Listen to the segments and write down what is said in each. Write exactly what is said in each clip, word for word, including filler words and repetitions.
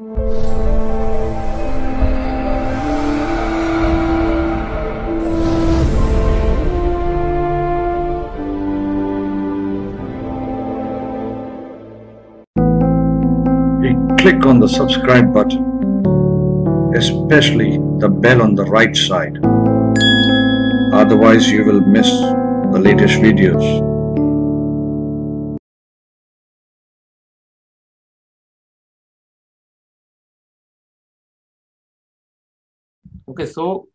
Click on the subscribe button, especially the bell on the right side. Otherwise, you will miss the latest videos. Okay, so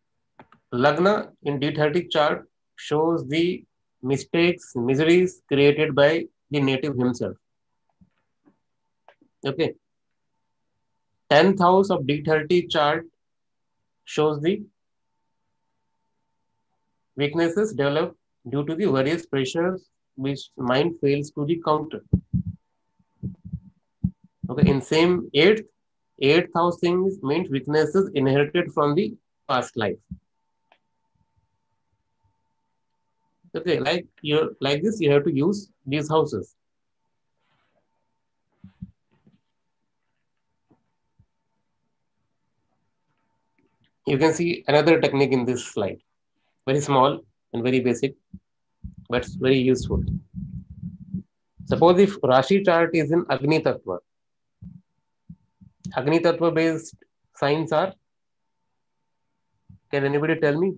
Lagna in D thirty chart shows the mistakes, miseries created by the native himself. Okay. tenth house of D thirty chart shows the weaknesses developed due to the various pressures which mind fails to the counter. Okay, in same eighth, eighth house things means weaknesses inherited from the past life. Okay, like you like this, you have to use these houses. You can see another technique in this slide, very small and very basic, but very useful. Suppose if Rashi chart is in Agni Tattva, Agni Tattva based signs are, can anybody tell me?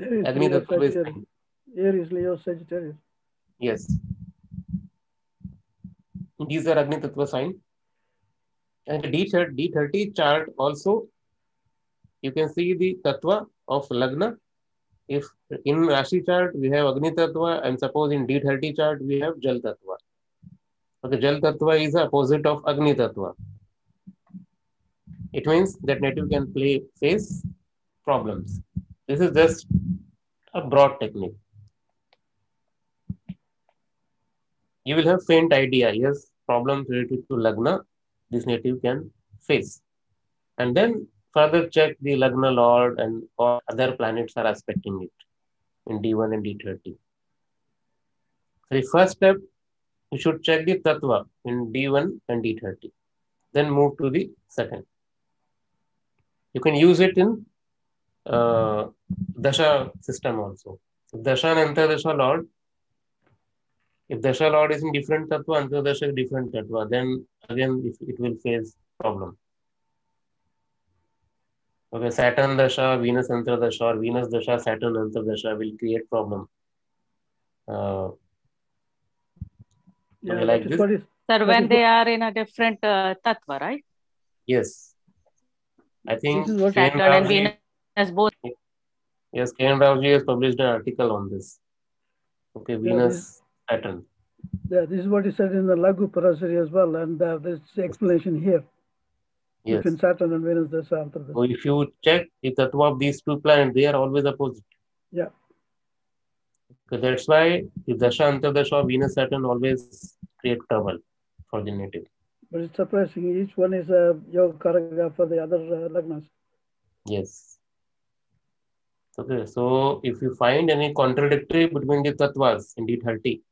Agni Tattva based signs. Aries, Leo, Sagittarius. Yes. These are Agni Tattva signs. And D thirty chart also, you can see the tattva of Lagna. If in Rashi chart we have Agni tattva, and suppose in D thirty chart we have Jal tattva. Okay, Jal tattva is the opposite of Agni tattva. It means that native can play, face problems. This is just a broad technique. You will have faint idea, yes, problems related to Lagna, this native can face. And then further check the Lagna Lord and all other planets are aspecting it in D one and D thirty. The first step, you should check the Tattva in D one and D thirty. Then move to the second. You can use it in uh, Dasha system also. If Dasha and Antardasha Lord, if Dasha Lord is in different Tattva, Antardasha is different Tattva, then again if it will face problem. Okay, Saturn Dasha, Venus Antardasha, or Venus Dasha, Saturn Antardasha will create problem. Uh, yeah, okay, like this. Is, Sir, when is, they are in a different uh, tattva, right? Yes. I think Saturn K. N. Rao and Venus as both. Yes, K. N. Rao has published an article on this. Okay, Venus, yeah, yeah. Saturn. Yeah, this is what he said in the Laghu Parashari as well, and uh, this explanation here. Yes. Between Saturn and Venus, there's after this. So if you check the tattva of these two planets, they are always opposite. Yeah. So that's why the Dasha, Antardasha, Venus, Saturn always create trouble for the native. But it's surprising. Each one is a yoga karaga for the other uh, lagnas. Yes. Okay. So if you find any contradictory between the tattvas in D thirty,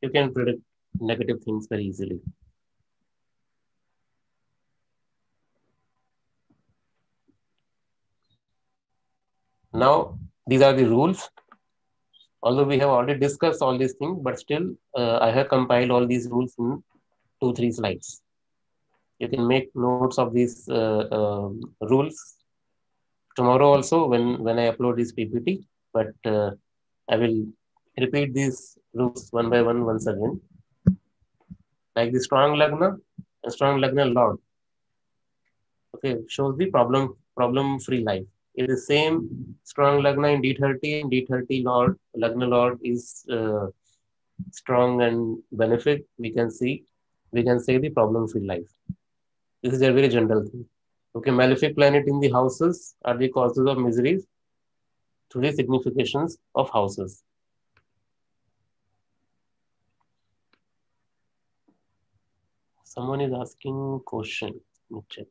you can predict negative things very easily. Now, these are the rules. Although we have already discussed all these things, but still, uh, I have compiled all these rules in two, three slides. You can make notes of these uh, uh, rules. Tomorrow also, when, when I upload this P P T, but uh, I will repeat these rules one by one once again. Like the strong Lagna, a strong Lagna Lord. Okay, shows the problem, problem-free life. Is the same strong Lagna in D thirty, and D thirty Lord, Lagna Lord is uh, strong and benefic. We can see, we can say the problem-free life. This is a very general thing. Okay, malefic planet in the houses are the causes of miseries through the significations of houses. Someone is asking question, let me check.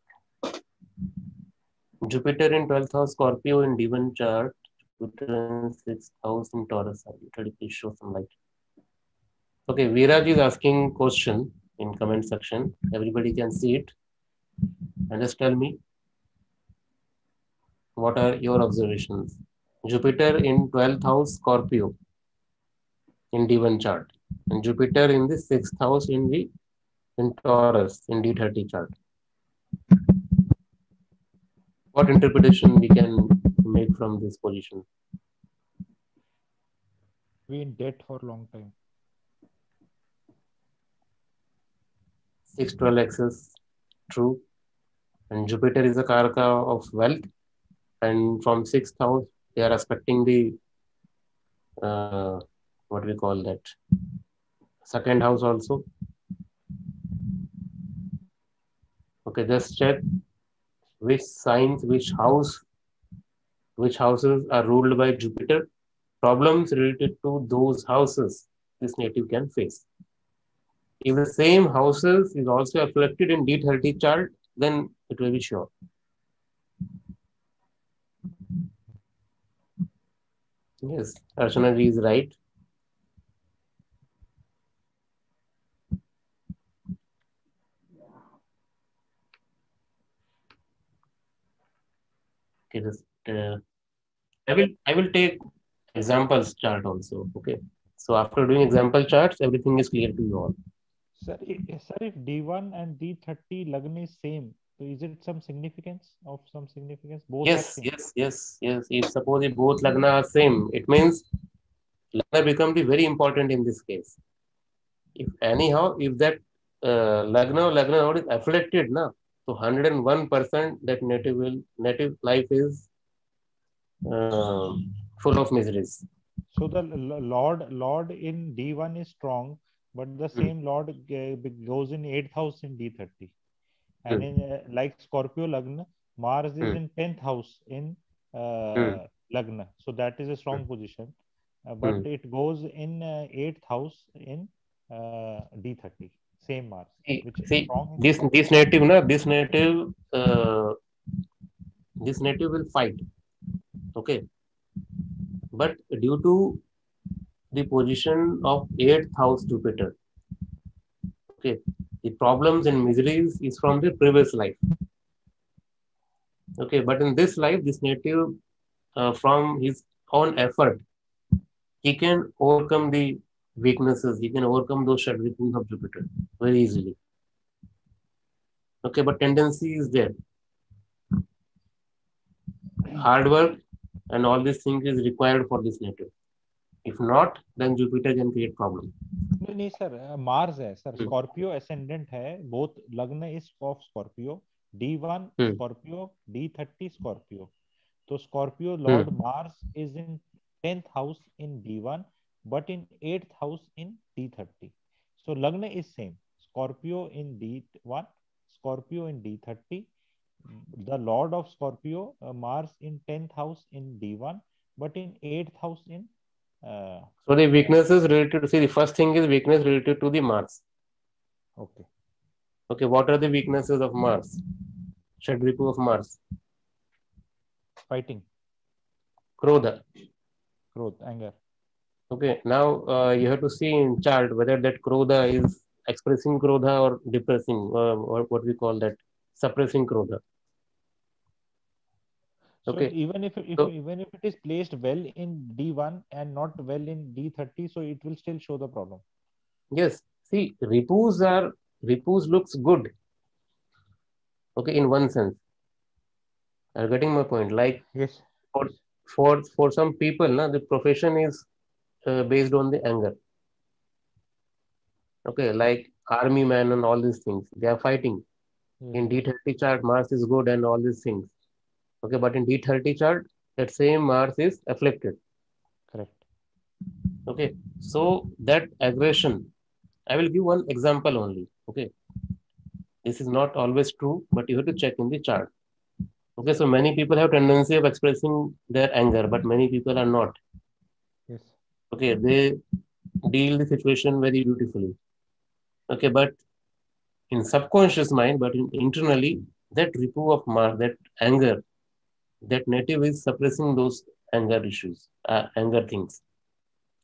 Jupiter in twelfth house, Scorpio in D one chart, Jupiter in sixth house in Taurus. Please show some light. Okay, Viraj is asking question in comment section. Everybody can see it. And just tell me, what are your observations? Jupiter in twelfth house Scorpio in D one chart, and Jupiter in the sixth house in the in Taurus in D thirty chart. What interpretation we can make from this position? Be in debt for long time. six twelve axis, true. And Jupiter is a karaka of wealth, and from sixth house they are expecting the uh, what we call that second house also. Okay, just check which signs, which house, which houses are ruled by Jupiter. Problems related to those houses this native can face. If the same houses is also reflected in D thirty chart, then it will be sure. Yes, Arshnaji is right. Okay, just, uh, I will I will take examples chart also. Okay, so after doing example charts, everything is clear to you all. Sir, if, sir, if D one and D thirty Lagni is same, so is it some significance of some significance? Both yes, yes, yes, yes. If suppose if both Lagna are same, it means Lagna become the very important in this case. If anyhow, if that uh, Lagna or Lagna node is afflicted, na, so one hundred one percent that native will, native life is uh, full of miseries. So the Lord, Lord in D one is strong. But the same mm. Lord goes in eighth house in D thirty. And mm. in, uh, like Scorpio Lagna, Mars is mm. in tenth house in uh, mm. Lagna. So that is a strong mm. position. Uh, but mm. it goes in uh, eighth house in uh, D thirty. Same Mars. See, which see this, this native, na, this native, uh, this native will fight. Okay. But due to the position of eighth house Jupiter. Okay, the problems and miseries is from the previous life. Okay, but in this life, this native, uh, from his own effort, he can overcome the weaknesses. He can overcome those shadripuns of Jupiter very easily. Okay, but tendency is there. Hard work and all these things is required for this native. If not, then Jupiter can create problem. No, no, sir. Uh, Mars है, sir. Hmm. Scorpio ascendant है. Both Lagna is of Scorpio. D one hmm. Scorpio, D thirty Scorpio. So Scorpio Lord hmm. Mars is in tenth house in D one, but in eighth house in D thirty. So Lagna is same. Scorpio in D one, Scorpio in D thirty. The Lord of Scorpio, uh, Mars in tenth house in D one, but in eighth house in Uh, so the weaknesses related to, see, the first thing is weakness related to the Mars. Okay. Okay, what are the weaknesses of Mars? Shadripu of Mars. Fighting. Krodha. Krodha, anger. Okay, now uh, you have to see in chart whether that Krodha is expressing Krodha or depressing, uh, or what we call that, suppressing Krodha. Okay. So even if, if so, even if it is placed well in D one and not well in D thirty, so it will still show the problem. Yes. See, Ripus are Ripus looks good. Okay, in one sense. Are getting my point? Like yes. For for for some people, na, the profession is uh, based on the anger. Okay, like army man and all these things. They are fighting. Hmm. In D thirty chart, Mars is good and all these things. Okay, but in D thirty chart, that same Mars is afflicted. Correct. Okay, so that aggression, I will give one example only. Okay, this is not always true, but you have to check in the chart. Okay, so many people have tendency of expressing their anger, but many people are not. Yes. Okay, they deal the situation very beautifully. Okay, but in subconscious mind, but in, internally, that Ripu of Mars, that anger, that native is suppressing those anger issues, uh, anger things.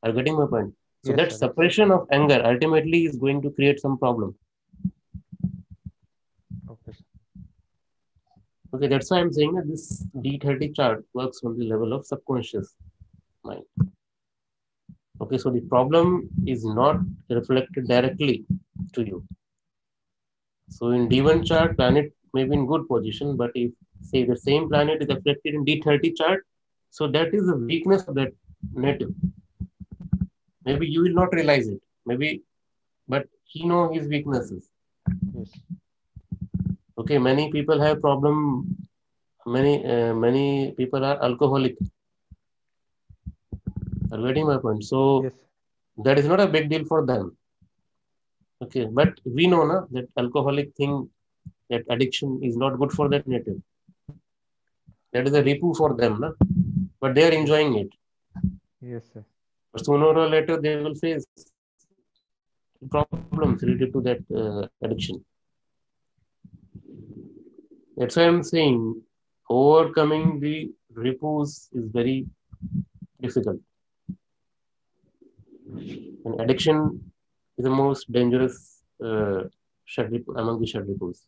Are you getting my point? So yes, that sir. Suppression of anger ultimately is going to create some problem. Okay. Okay, that's why I'm saying that this D thirty chart works on the level of subconscious mind. Okay, so the problem is not reflected directly to you. So in D one chart, planet may be in good position, but if say the same planet is reflected in D thirty chart, so that is the weakness of that native. Maybe you will not realize it. Maybe, but he knows his weaknesses. Yes. Okay, many people have problem. Many uh, many people are alcoholic. Are you getting my point? So yes. That is not a big deal for them. Okay, but we know na, that alcoholic thing, that addiction is not good for that native. That is a repu for them, na? But they are enjoying it. Yes, sir. But sooner or later they will face problems related to that uh, addiction. That's why I'm saying overcoming the repose is very difficult. And addiction is the most dangerous uh, among the shad repose.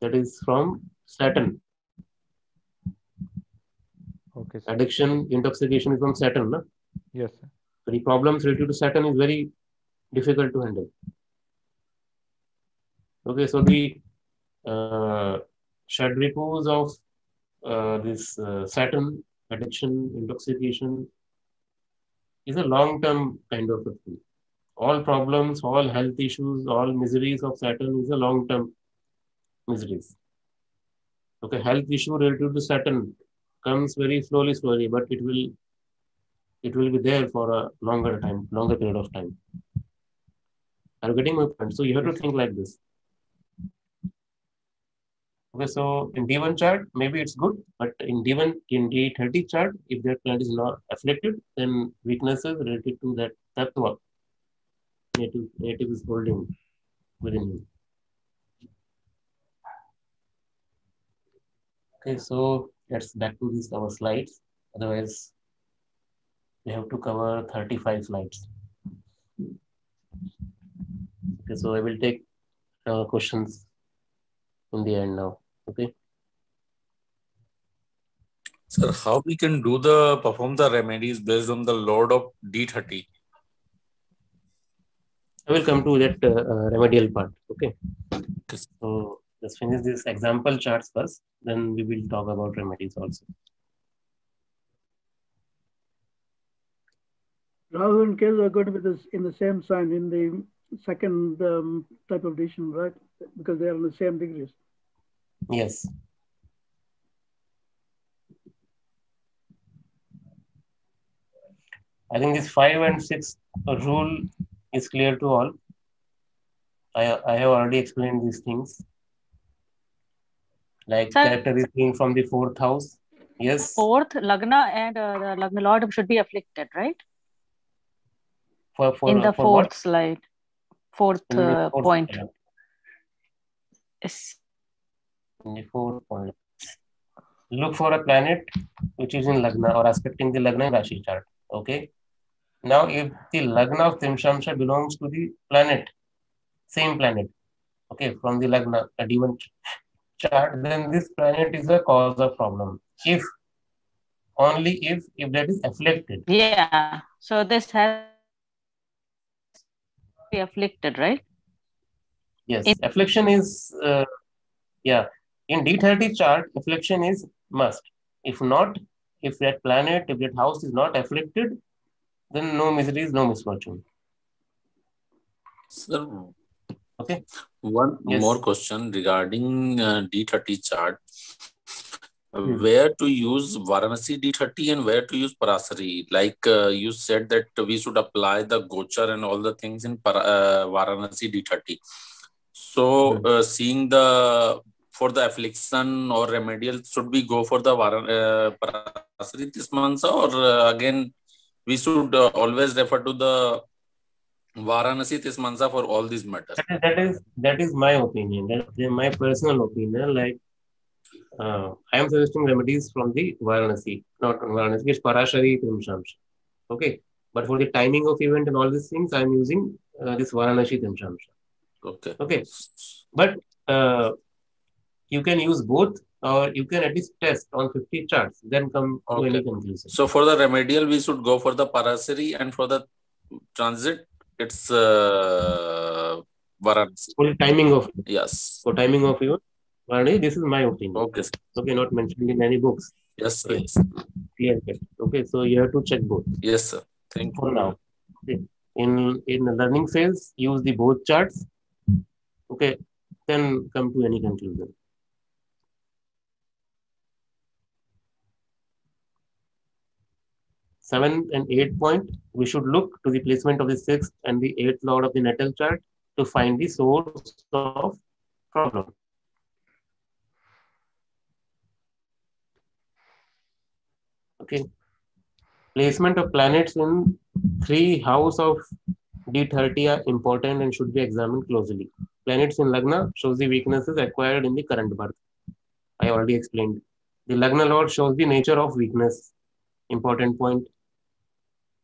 That is from Saturn. Okay, sir. Addiction, intoxication is from Saturn, no? Yes, sir. The problems related to Saturn is very difficult to handle. Okay, so the uh, shad repose of uh, this uh, Saturn, addiction, intoxication is a long-term kind of a thing. All problems, all health issues, all miseries of Saturn is a long-term miseries. Okay, health issue related to Saturn comes very slowly, slowly, but it will it will be there for a longer time, longer period of time. Are you getting my point? So you have to think like this. Okay, so in D one chart, maybe it's good, but in D one, in D thirty chart, if that planet is not afflicted, then weaknesses related to that tattva native, native is holding within you. Okay, so let's back to this our slides. Otherwise, we have to cover thirty-five slides. Okay, so I will take uh, questions in the end now. Okay. Sir, how we can do the perform the remedies based on the load of D thirty? I will come to that uh, uh, remedial part. Okay. So let's finish this example charts first, then we will talk about remedies also. Rahu and Ketu are going to be this in the same sign in the second um, type of decision, right? Because they are in the same degrees. Yes. I think this five and six rule is clear to all. I, I have already explained these things. Like sir, character is being from the fourth house. Yes. Fourth, Lagna and uh, the Lagna Lord should be afflicted, right? For, for, in the uh, for fourth what? slide. Fourth, uh, fourth point. Slide. Yes. Point. Look for a planet which is in Lagna or aspecting the Lagna Rashi chart. Okay. Now, if the Lagna of Trimshamsha belongs to the planet, same planet, okay, from the Lagna, a D one chart, then this planet is a cause of problem. If, only if, if that is afflicted. Yeah. So this has to be afflicted, right? Yes, in affliction is, uh, yeah, in D thirty chart, affliction is must. If not, if that planet, if that house is not afflicted, then no misery is no misfortune. Sir, okay. One yes. more question regarding uh, D thirty chart. Hmm. Where to use Varanasi D thirty and where to use Parashari? Like uh, you said that we should apply the Gochar and all the things in para, uh, Varanasi D thirty. So, uh, seeing the for the affliction or remedial, should we go for the Varan, uh, Parashari this month, or uh, again we should uh, always refer to the Varanasi Tismansa for all these matters? That is that is, that is my opinion. That is my personal opinion. Like uh, I am suggesting remedies from the Varanasi, not Varanasi, it's Parashari Trimshamsha. Okay, but for the timing of event and all these things, I am using uh, this Varanasi Trimshamsha. Okay. Okay. But uh, you can use both or you can at least test on fifty charts, then come okay. to any conclusion. So for the remedial, we should go for the Parashari, and for the transit, it's uh, Varanasi. For timing of it. Yes. For timing of your Varanasi, this is my opinion. Okay. Okay, not mentioned in any books. Yes, sir. Yes. Clear cut. Okay, so you have to check both. Yes, sir. Thank for you. For now. Okay. In, in the learning phase, use the both charts. Okay, then come to any conclusion. Seventh and eighth point, we should look to the placement of the sixth and the eighth lord of the natal chart to find the source of problem. Okay. Placement of planets in three house of D thirty are important and should be examined closely. Planets in Lagna shows the weaknesses acquired in the current birth. I already explained. The Lagna Lord shows the nature of weakness. Important point.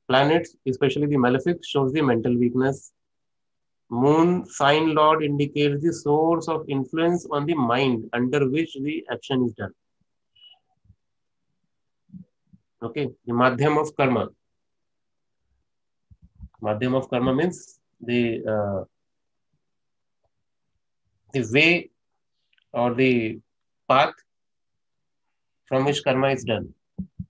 Planets, especially the malefic, shows the mental weakness. Moon sign Lord indicates the source of influence on the mind under which the action is done. Okay, the Madhyam of Karma. Madhyam of Karma means the uh, the way or the path from which karma is done.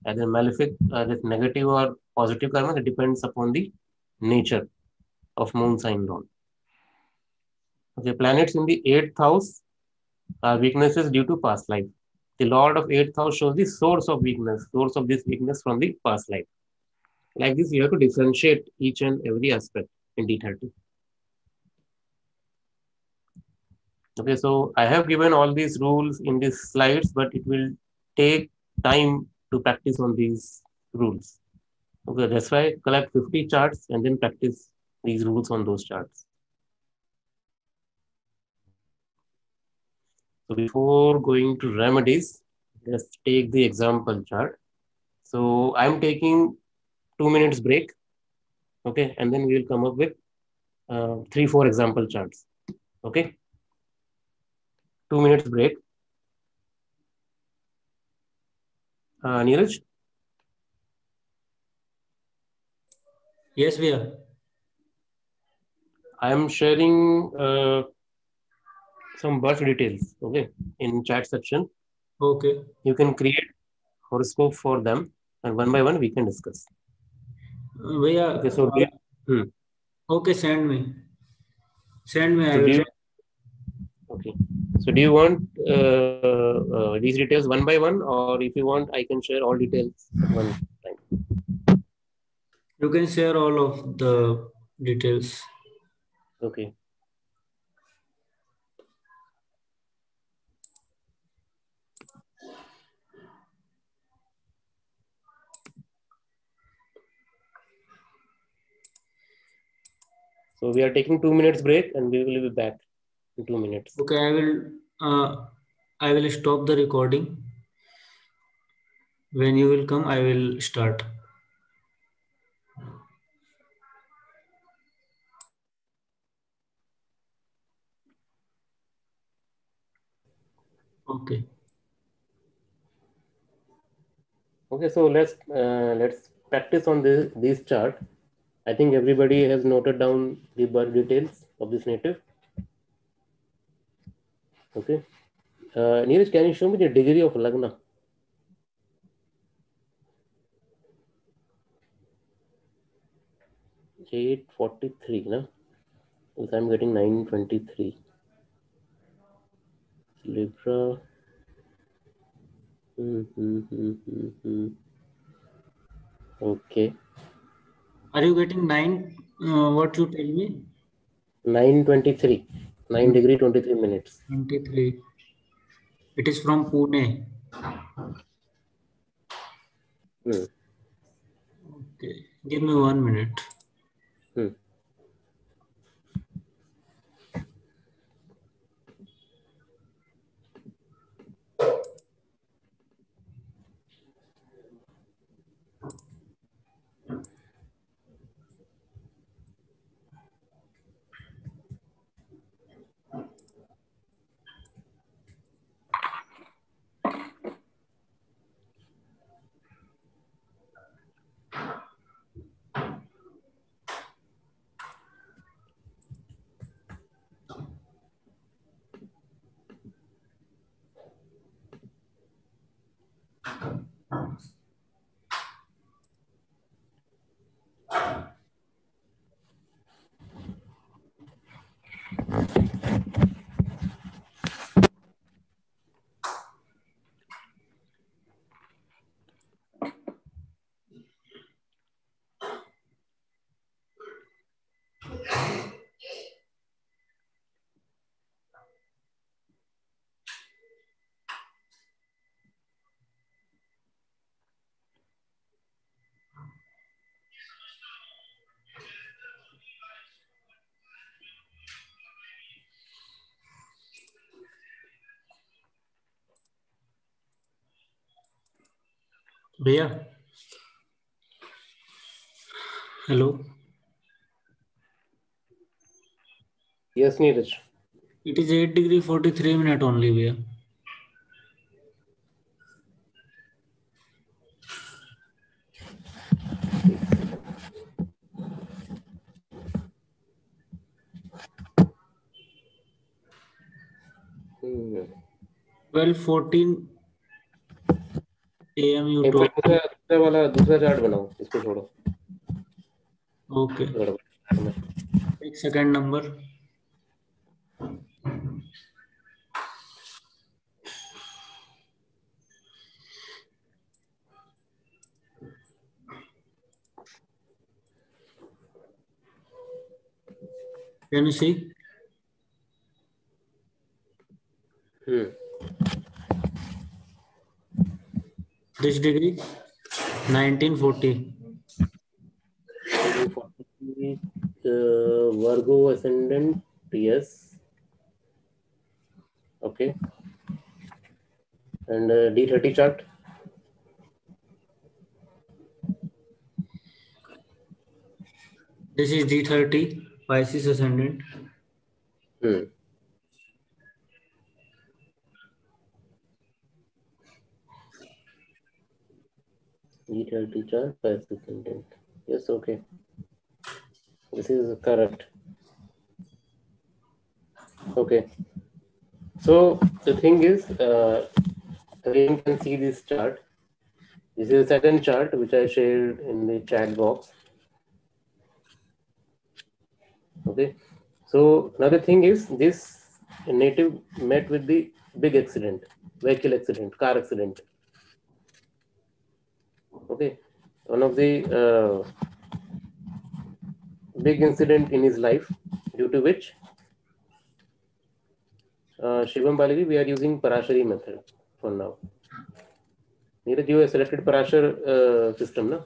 Either malefic, either negative or positive karma, it depends upon the nature of moon sign Lord. Okay, planets in the eighth house are weaknesses due to past life. The Lord of eighth house shows the source of weakness, source of this weakness from the past life. Like this, you have to differentiate each and every aspect in D thirty. Okay, so I have given all these rules in these slides, but it will take time to practice on these rules. Okay, that's why collect fifty charts and then practice these rules on those charts. So before going to remedies, let's take the example chart. So I'm taking two minutes break, okay, and then we will come up with uh, three, four example charts, okay. Two minutes break. Uh, Neeraj? Yes, we are. I am sharing uh, some birth details, okay, in chat section. Okay. You can create horoscope for them, and one by one we can discuss. We are, okay, so uh, hmm. okay, send me. Send me. So I will you, okay. So do you want uh, uh, these details one by one, or if you want, I can share all details at one time? You can share all of the details. Okay. So we are taking two minutes break and we will be back in two minutes. Okay, I will uh, I will stop the recording. When you will come, I will start. Okay. Okay, so let's uh, let's practice on this this chart. I think everybody has noted down the birth details of this native. Okay. Uh, Neeraj, can you show me the degree of Lagna? eight forty-three, na? Because I'm getting nine twenty-three. Libra. Mm-hmm, mm-hmm, mm-hmm. Okay. Are you getting nine? Uh, what you tell me? nine twenty-three. nine degree, twenty-three minutes. twenty-three. It is from Pune. Hmm. Okay. Give me one minute. Hmm. भैया hello. Yes Neeraj, it is at degree forty three minute only भैया। Twelve fourteen दूसरा वाला दूसरा chart बनाओ, इसको छोड़ो। Okay okay. एक second number can you see? This degree nineteen forty Virgo ascendant, yes, okay, and uh, D thirty chart, this is D thirty Pisces ascendant, hmm. D thirty chart Pisces ascendant, yes, okay. This is correct. Okay. So the thing is, uh, everyone can see this chart. This is the second chart which I shared in the chat box. Okay. So another thing is, this native met with the big accident, vehicle accident, car accident. Okay. One of the uh, big incident in his life, due to which uh, Shivam Balaji, we are using Parashari method for now. Neeraj, you have selected Parashar uh, system, na?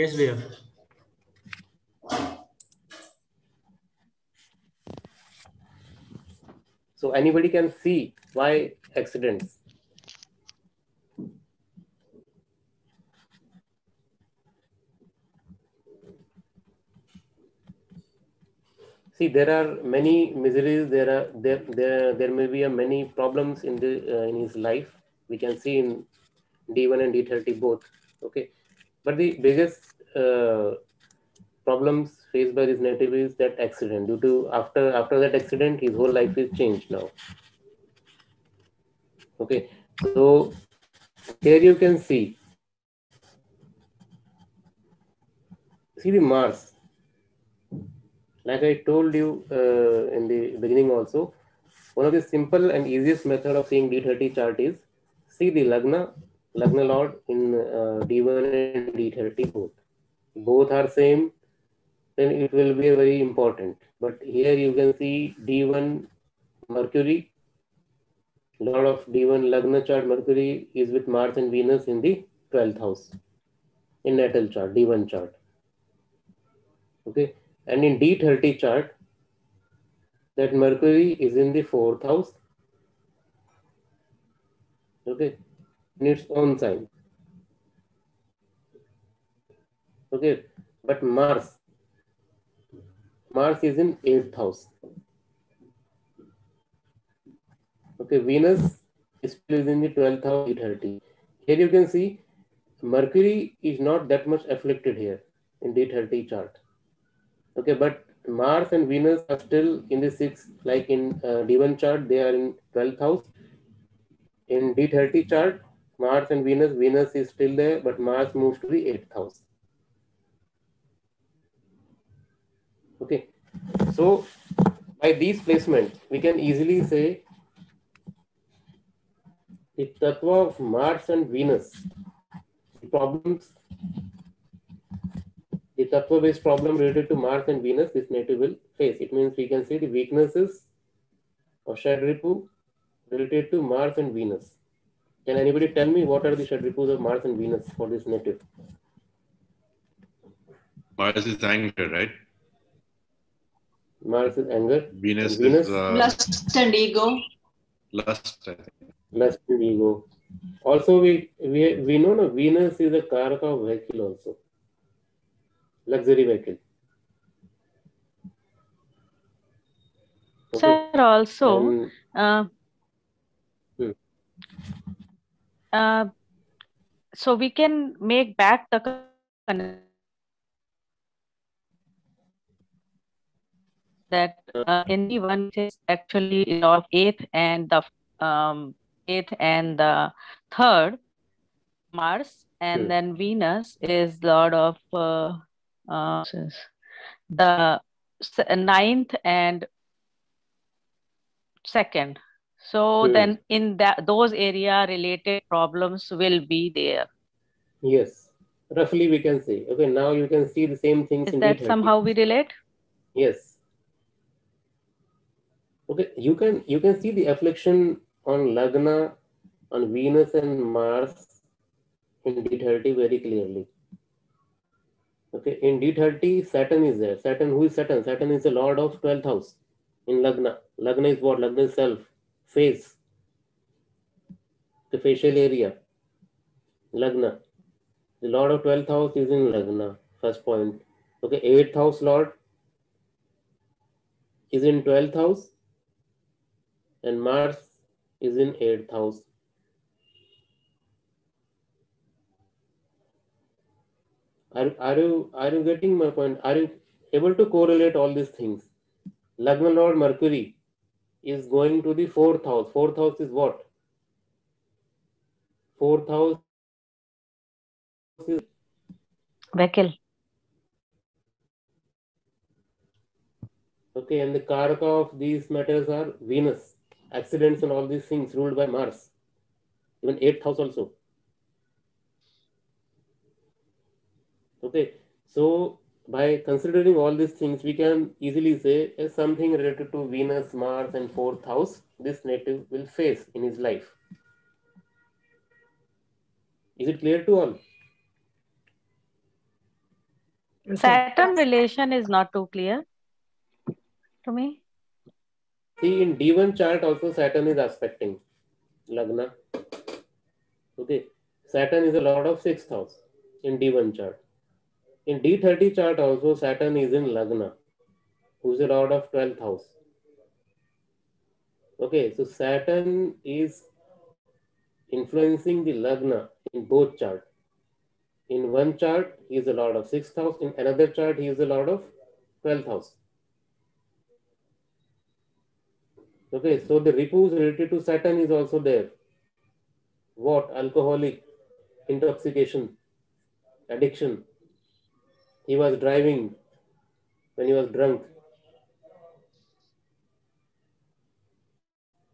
Yes, we have. So anybody can see why accidents. See, there are many miseries. There are there there there may be a many problems in the uh, in his life. We can see in D one and D thirty both. Okay, but the biggest uh, problems faced by this native is that accident. Due to after after that accident, his whole life is changed now. Okay, so here you can see see the Mars. Like I told you uh, in the beginning also, one of the simple and easiest method of seeing D thirty chart is see the Lagna, Lagna Lord in uh, D one and D thirty both. Both are same, then it will be very important. But here you can see D one Mercury, Lord of D one Lagna chart Mercury is with Mars and Venus in the twelfth house, in natal chart, D one chart. Okay. And in D thirty chart, that Mercury is in the fourth house, okay, in its own sign, okay. But Mars, Mars is in eighth house, okay. Venus is still in the twelfth house, D thirty. Here you can see Mercury is not that much afflicted here in D thirty chart. Okay, but Mars and Venus are still in the sixth, like in uh, D one chart, they are in twelfth house. In D thirty chart, Mars and Venus, Venus is still there, but Mars moves to the eighth house. Okay, so by these placements, we can easily say the tattva of Mars and Venus, the problems, the tattva-based problem related to Mars and Venus, this native will face. It means we can see the weaknesses of Shadripu related to Mars and Venus. Can anybody tell me what are the Shadripus of Mars and Venus for this native? Mars is anger, right? Mars is anger. Venus, Venus is uh, lust and ego. Lust, I think. Lust and ego. Also, we we we know no, Venus is a Karaka vehicle also, luxury vehicle. Okay. Sir, also, um, uh, hmm. uh, so we can make back the connection that uh, anyone is actually of eighth and the um. eighth and the third, Mars, and hmm. then Venus is Lord of uh, uh, the ninth and second. So hmm. then in that those area related problems will be there. Yes, roughly we can say. Okay, now you can see the same things. Is in that D thirty. Somehow we relate? Yes. Okay, you can you can see the affliction on Lagna, on Venus and Mars in D thirty very clearly. Okay, in D thirty Saturn is there. Saturn, who is Saturn? Saturn is the lord of twelfth house in Lagna. Lagna is what? Lagna is self, face, the facial area. Lagna, the lord of twelfth house is in Lagna. First point. Okay, eighth house lord is in twelfth house, and Mars is in eighth house. Are, are you are you getting my point? Are you able to correlate all these things? Lagna lord Mercury is going to the fourth house. Fourth house is what? Fourth house is vehicle. Okay, and the karaka of these matters are Venus. Accidents and all these things ruled by Mars, even eighth house also. Okay, so by considering all these things, we can easily say as something related to Venus, Mars, and fourth house, this native will face in his life. Is it clear to all? Saturn relation is not too clear to me. See, in D one chart also Saturn is aspecting Lagna. Okay, Saturn is a lord of sixth house in D one chart. In D thirty chart also Saturn is in Lagna, who is a lord of twelfth house. Okay, so Saturn is influencing the Lagna in both chart. In one chart he is a lord of sixth house. In another chart he is a lord of twelfth house. Okay, so the repose related to Saturn is also there. What? Alcoholic, intoxication, addiction. He was driving when he was drunk.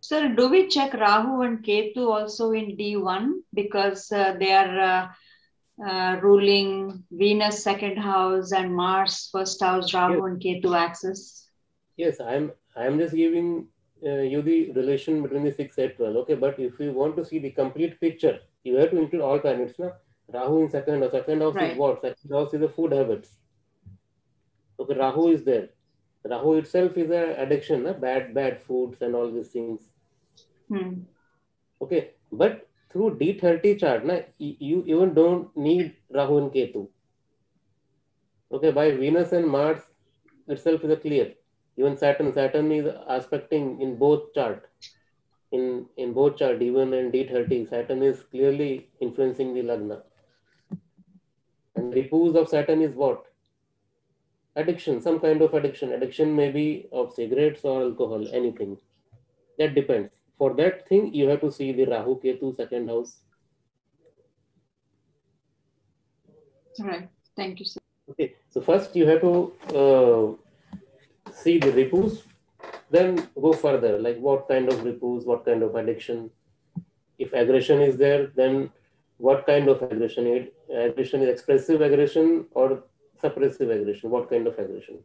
Sir, do we check Rahu and Ketu also in D one, because uh, they are uh, uh, ruling Venus second house and Mars first house, Rahu yes. and Ketu axis? Yes, I'm, I'm just giving Uh, you the relation between the six, eight, twelve. Okay, but if you want to see the complete picture, you have to include all planets. Na? Rahu in second house. Second house right. is what? Second house is the food habits. Okay, Rahu is there. Rahu itself is an addiction, na? bad, bad foods and all these things. Hmm. Okay, but through D thirty chart, na, you even don't need Rahu and Ketu. Okay, by Venus and Mars itself is a clear. Even Saturn, Saturn is aspecting in both chart, in in both chart D one and D thirty. Saturn is clearly influencing the Lagna. And the repose of Saturn is what? Addiction, some kind of addiction. Addiction may be of cigarettes or alcohol, anything. That depends. For that thing, you have to see the Rahu Ketu second house. All right. Thank you, sir. Okay. So first, you have to. Uh, See the repose, then go further. Like what kind of repose, what kind of addiction. If aggression is there, then what kind of aggression? It, aggression is expressive aggression or suppressive aggression. What kind of aggression?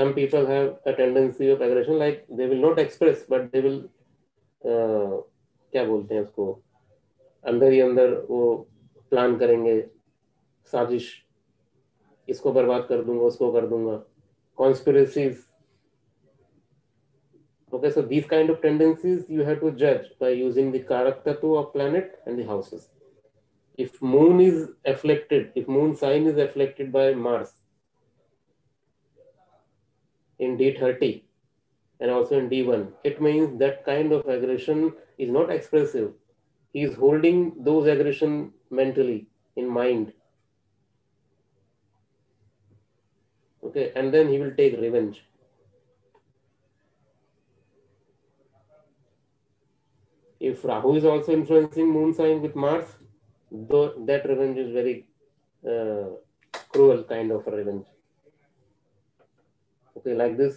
Some people have a tendency of aggression, like they will not express, but they will. Uh, क्या बोलते हैं उसको? अंदर ही अंदर वो plan करेंगे, साजिश. इसको बर्बाद कर दूंगा, उसको कर दूंगा. Conspiracies Okay, so these kind of tendencies you have to judge by using the karakatatu of planet and the houses. If moon is afflicted, if moon sign is afflicted by Mars in D thirty and also in D one, it means that kind of aggression is not expressive. He is holding those aggression mentally in mind. Okay, and then he will take revenge. If Rahu is also influencing moon sign with Mars, though that revenge is very uh, cruel kind of revenge. Okay, like this,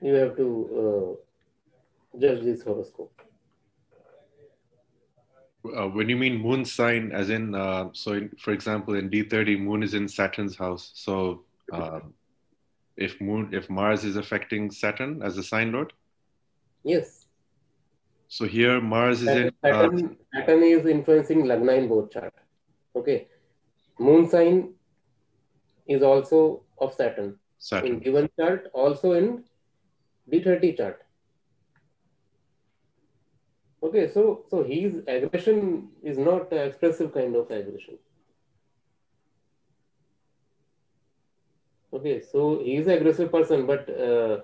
you have to uh, judge this horoscope. Uh, when you mean moon sign, as in, uh, so in, for example, in D thirty, moon is in Saturn's house. So uh, if moon, if Mars is affecting Saturn as a sign lord? Yes. So here Mars is in Saturn, uh, Saturn is influencing Lagna in both chart. Okay, moon sign is also of Saturn, Saturn. in given chart, also in D thirty chart. Okay, so so his aggression is not an expressive kind of aggression. Okay, so he is an aggressive person, but uh,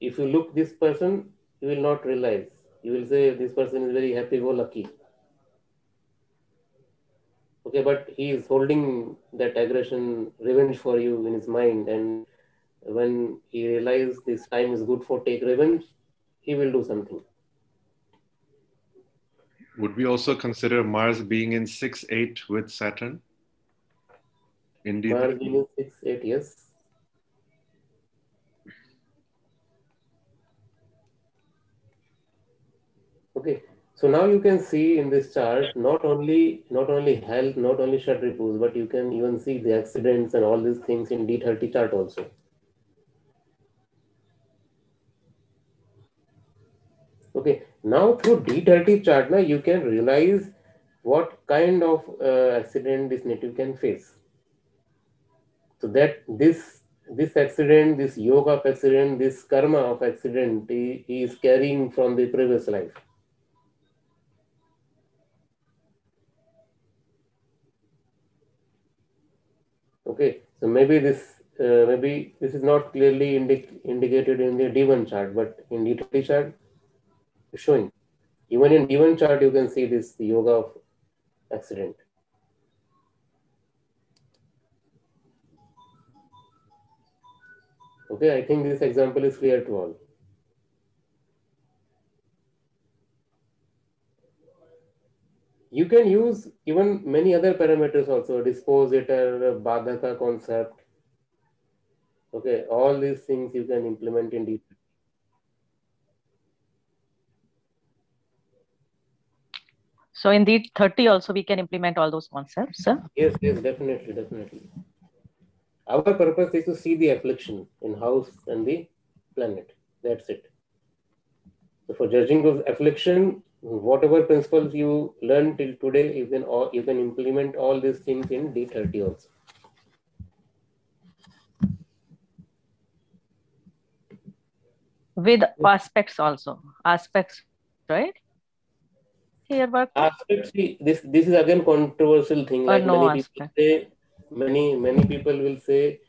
if you look this person, you will not realize. You will say this person is very happy-go-lucky. Okay, but he is holding that aggression, revenge for you in his mind. And when he realizes this time is good for take revenge, he will do something. Would we also consider Mars being in six eight with Saturn? Indeed. Mars being in six eight, yes. Okay, so now you can see in this chart not only not only health, not only Kshatripus, but you can even see the accidents and all these things in D thirty chart also. Okay, now through D thirty chart now you can realize what kind of uh, accident this native can face. So that this this accident, this yoga of accident, this karma of accident, he, he is carrying from the previous life. Okay, so maybe this uh, maybe this is not clearly indi indicated in the D one chart, but in D three chart, showing. Even in D one chart, you can see this yoga of accident. Okay, I think this example is clear to all. You can use even many other parameters also, dispositor, Badhaka concept. Okay, all these things you can implement in detail. So in D thirty also we can implement all those concepts, sir? Yes, yes, definitely, definitely. Our purpose is to see the affliction in house and the planet. That's it. So for judging of affliction, whatever principles you learn till today, you can all, you can implement all these things in D thirty also. With aspects also, aspects, right? Here, but aspects. This this is again controversial thing. Like no many aspect. people say, many many people will say,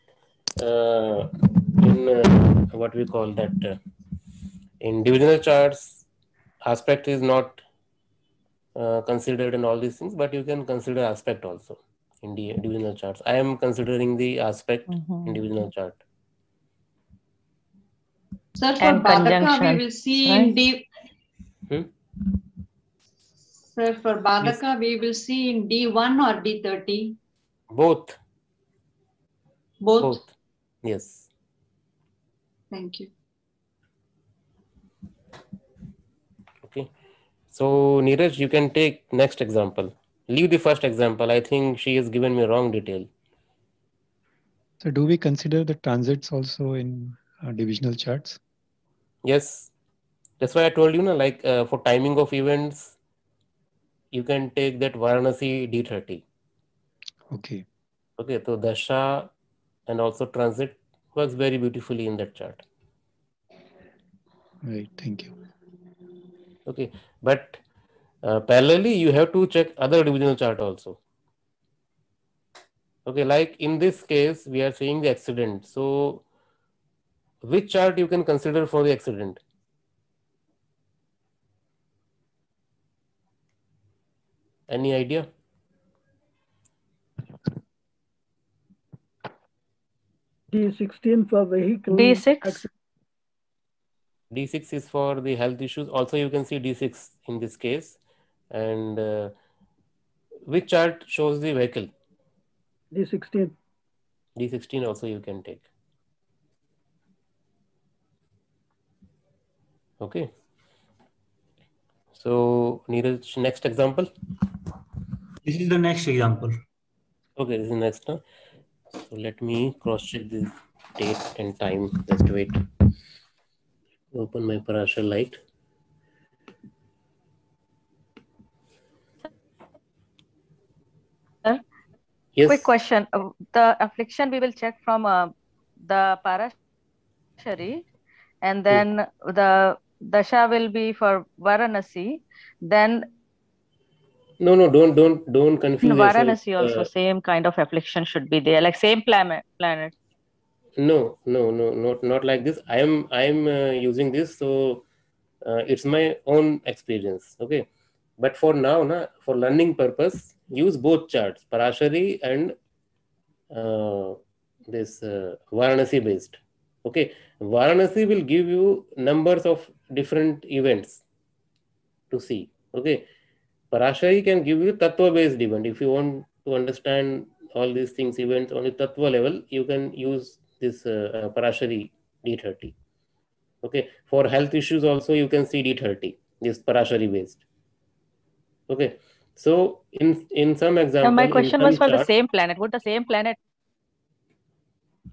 uh, in uh, what we call that uh, in divisional charts. Aspect is not uh, considered in all these things, but you can consider aspect also in the divisional charts. I am considering the aspect mm-hmm. in divisional chart. Sir, for Badaka, we will see right? in D. Hmm? Sir, for Badaka, we will see in D one or D thirty? Both. Both? Both. Yes. Thank you. So, Neeraj, you can take next example. Leave the first example. I think she has given me wrong detail. So, do we consider the transits also in uh, divisional charts? Yes. That's why I told you, na, like uh, for timing of events, you can take that Varanasi D thirty. Okay. Okay, so Dasha and also transit works very beautifully in that chart. Right. Thank you. Okay, but uh, parallelly you have to check other divisional chart also. Okay, like in this case we are seeing the accident. So which chart you can consider for the accident? Any idea? D sixteen for vehicle. D six. D six is for the health issues. Also, you can see D six in this case. And uh, which chart shows the vehicle? D sixteen. D sixteen also you can take. Okay. So Neeraj, next example. This is the next example. Okay, this is next one. Huh? So let me cross check this date and time. Just wait. Open my Parashar light. Sir, yes. Quick question. The affliction we will check from uh, the Parashari, and then hmm. the dasha will be for Varanasi. Then no, no, don't, don't, don't confuse. In Varanasi yourself. Also, uh, same kind of affliction should be there, like same planet, planet. No, no, no, not not like this. I am I am uh, using this, so uh, it's my own experience. Okay, but for now, na for learning purpose, use both charts, Parashari and uh, this uh, Varanasi based. Okay, Varanasi will give you numbers of different events to see. Okay, Parashari can give you tattva based event. If you want to understand all these things, events on a tattva level, you can use this uh, Parashari D thirty. Okay, for health issues also you can see D thirty, this Parashari based. Okay, so in in some example. Now my question was for chart, the same planet. Would the same planet?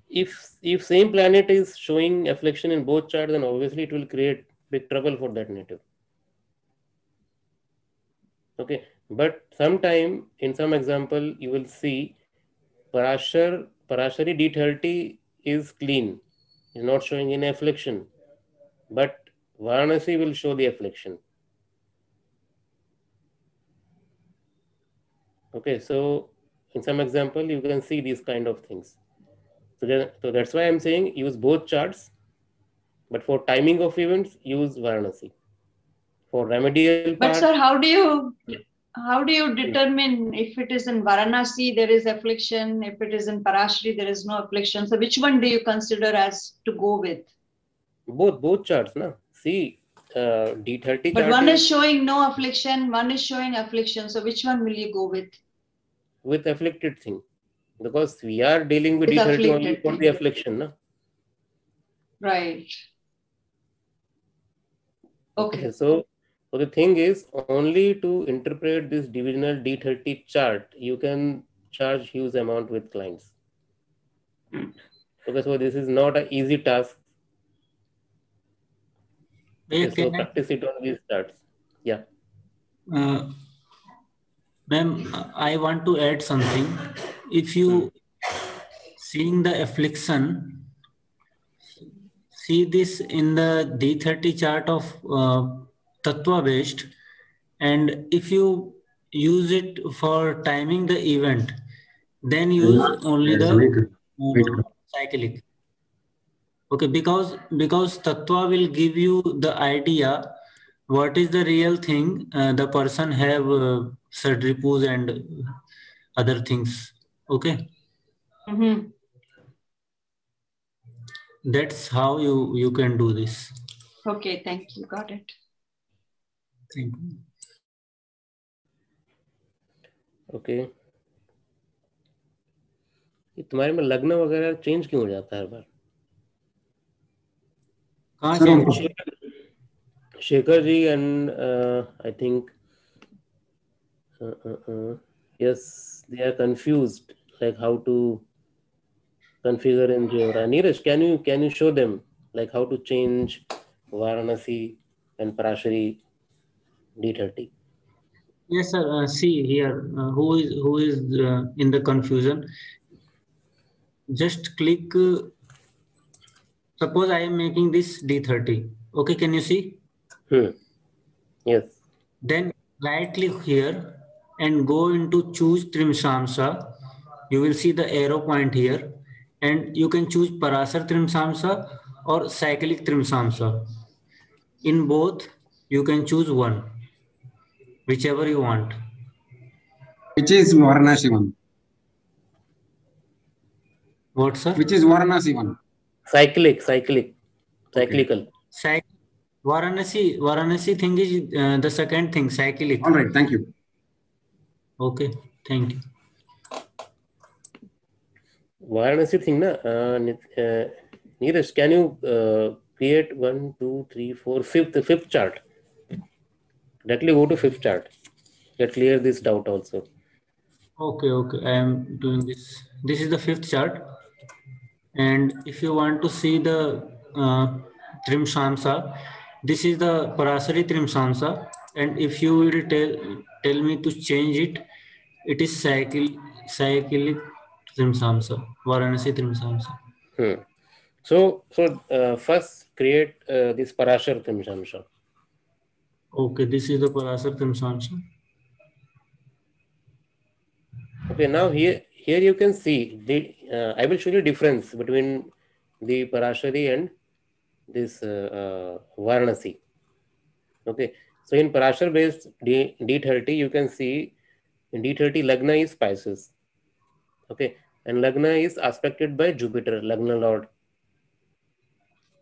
If if same planet is showing affliction in both charts, then obviously it will create big trouble for that native. Okay, but sometime in some example you will see Parashar Parashari D thirty is clean, is not showing any affliction, but Varanasi will show the affliction. Okay, so in some example you can see these kind of things. So, then, so that's why I'm saying use both charts, but for timing of events use Varanasi. For remedial. But part, sir, how do you how do you determine if it is in Varanasi there is affliction, if it is in Parashari there is no affliction? So which one do you consider as to go with? Both both charts, na. See, uh, D thirty. But one is, is showing no affliction, one is showing affliction. So which one will you go with? With afflicted thing, because we are dealing with, with D thirty only for the affliction, na. Right. Okay. Okay, so. So the thing is, only to interpret this divisional D thirty chart, you can charge huge amount with clients. Okay, so this is not an easy task. Okay, so practice it on these charts. Yeah. Uh, Ma'am, I want to add something. If you seeing the affliction, see this in the D thirty chart of Uh, tattva based, and if you use it for timing the event, then use only the uh, cyclic. Okay, because because tattva will give you the idea what is the real thing uh, the person have uh, sadripus and other things. Okay. Mm-hmm. That's how you you can do this. Okay, thank you. Got it. Thank you. Okay. ये तुम्हारे में लगना वगैरह change क्यों हो जाता है हर बार? हाँ Shekhar, Shekhar ji and I think yes they are confused like how to configure in जियोरा. Neeraj, can you can you show them like how to change Varanasi and Parashari D thirty? Yes, sir. Uh, see here, uh, who is who is uh, in the confusion? Just click. Uh, suppose I am making this D thirty. Okay, can you see? Hmm. Yes. Then right click here and go into choose Trimshamsha. You will see the arrow point here, and you can choose Parashar Trimshamsha or cyclic Trimshamsha. In both, you can choose one, whichever you want. Which is Varanasi one? What, sir? Which is Varanasi one? Cyclic, cyclic, cyclical. Cyc Varanasi, Varanasi thing is uh, the second thing, cyclic. All right, thank you. Okay, thank you. Varanasi thing, na? Uh, uh, Neeraj, can you uh, create one, two, three, four, fifth, fifth chart? Directly go to fifth chart. That clear this doubt also. Okay, okay. I am doing this. This is the fifth chart. And if you want to see the uh, Trimshamsha, this is the Parashari Trimshamsha. And if you will tell tell me to change it, it is cycle cyclic Trimshamsha, Varanasi Trimshamsha. Hmm. So so uh, first create uh, this Parashar Trimshamsha. Okay, this is the Parashar Trimshamsha. Okay, now here here you can see the uh, I will show you difference between the Parashari and this uh, uh, Varanasi. Okay, so in Parashar based D, D30 you can see in D thirty Lagna is Pisces. Okay, and Lagna is aspected by Jupiter, Lagna Lord.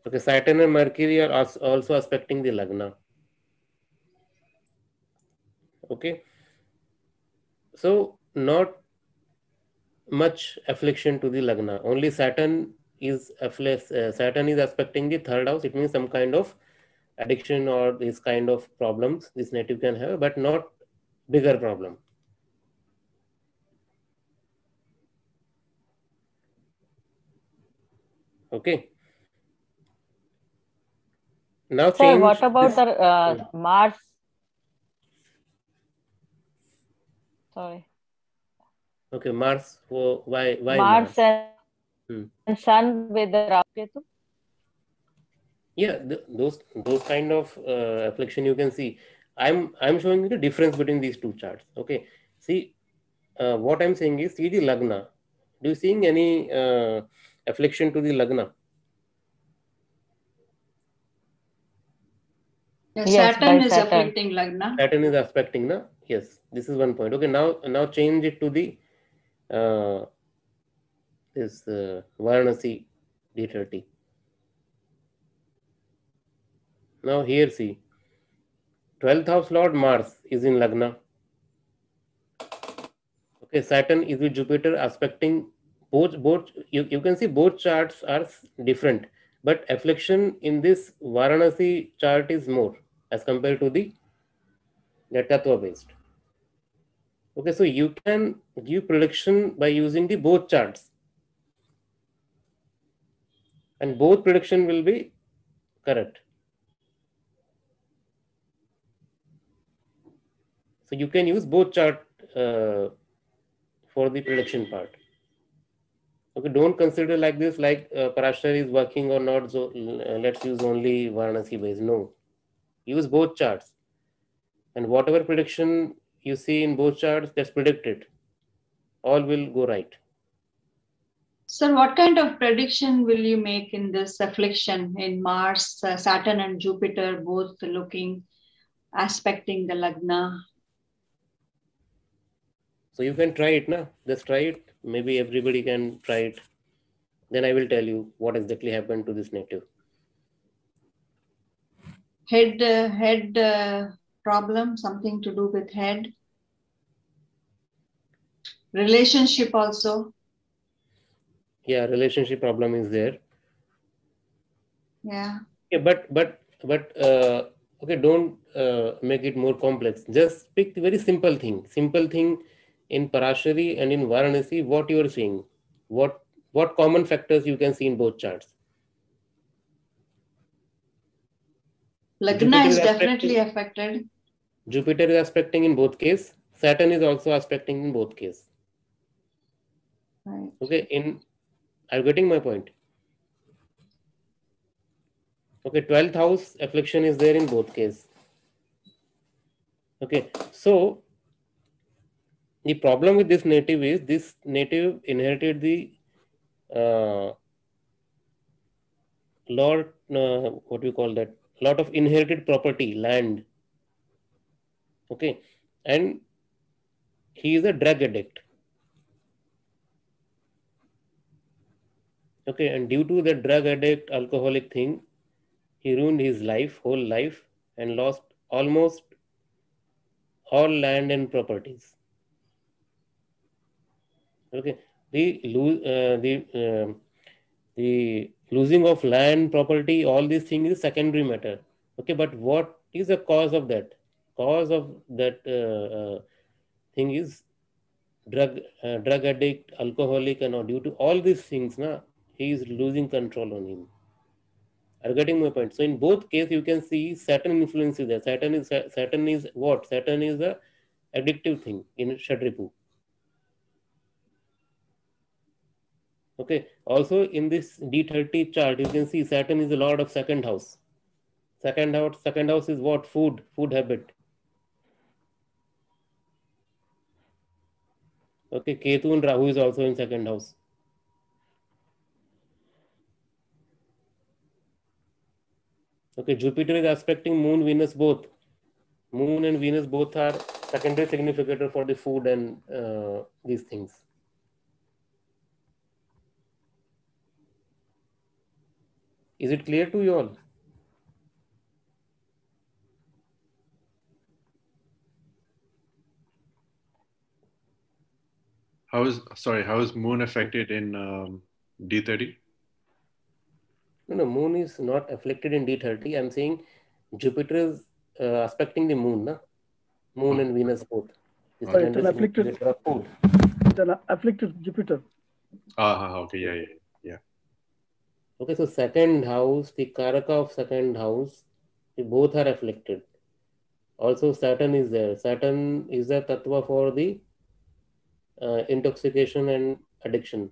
Okay, Saturn and Mercury are also aspecting the Lagna. Okay, so not much affliction to the Lagna. Only Saturn is afflict, uh, Saturn is aspecting the third house. It means some kind of addiction or this kind of problems this native can have, but not bigger problem. Okay. Now, sir, what about this, the uh, yeah. Mars? Sorry. Okay, Mars. Oh, why? Why? Mars, Mars? And, hmm. and Sun with the Rahu. Yeah, th those those kind of uh, affliction you can see. I'm I'm showing you the difference between these two charts. Okay, see, uh, what I'm saying is see the Lagna. Do you seeing any uh, affliction to the Lagna? Yes, Saturn is Saturn. affecting Lagna. Saturn is affecting, na? Yes, this is one point. Okay, now now change it to the uh, this uh, Varanasi D thirty. Now here see, twelfth house Lord Mars is in Lagna. Okay, Saturn is with Jupiter aspecting both both. You you can see both charts are different. But affliction in this Varanasi chart is more as compared to the Tattva based. Okay, so you can give prediction by using the both charts, and both prediction will be correct. So you can use both chart uh, for the prediction part. Okay, don't consider like this, like uh, Parashari is working or not, so uh, let's use only Varanasi base. No, use both charts. And whatever prediction you see in both charts, that's predicted. All will go right. Sir, what kind of prediction will you make in this affliction in Mars, uh, Saturn and Jupiter, both looking, aspecting the Lagna? So you can try it, na? Just try it. Maybe everybody can try it. Then I will tell you what exactly happened to this native. Head, uh, head uh, problem, something to do with head. Relationship also. Yeah, relationship problem is there. Yeah. Yeah, but but but uh, okay, don't uh, make it more complex. Just pick the very simple thing. Simple thing. In Parashari and in Varanasi, what you are seeing, what what common factors you can see in both charts? Lagna is definitely affected. Jupiter is aspecting in both cases. Saturn is also aspecting in both cases. Right. Okay, in are you getting my point? Okay, twelfth house affliction is there in both cases. Okay, so the problem with this native is this native inherited the uh, lot, uh, what do you call that? Lot of inherited property, land. Okay, and he is a drug addict. Okay, and due to the drug addict, alcoholic thing, he ruined his life, whole life, and lost almost all land and properties. Okay, the lose uh, the uh, the losing of land, property, all these things is secondary matter. Okay, but what is the cause of that? Cause of that uh, uh, thing is drug uh, drug addict, alcoholic, and all. Due to all these things, na, he is losing control on him. Are getting my point? So in both cases, you can see Saturn influence is there. Saturn is Saturn is what? Saturn is the addictive thing in Shatripu. Okay. Also in this D thirty chart, you can see Saturn is the lord of second house. Second house. Second house is what? Food. Food habit. Okay. Ketu and Rahu is also in second house. Okay, Jupiter is aspecting Moon, Venus both. Moon and Venus both are secondary significator for the food and uh, these things. Is it clear to you all? How is, sorry, how is Moon affected in um, D thirty? No, no, Moon is not afflicted in D thirty. I'm saying Jupiter is uh, aspecting the Moon, na? Moon and Venus both. It's, oh, it's an afflicted. It's an afflicted Jupiter. Ah, okay, yeah, yeah, yeah. Okay, so second house, the Karaka of second house, they both are afflicted. Also, Saturn is there. Saturn is the tattva for the uh, intoxication and addiction.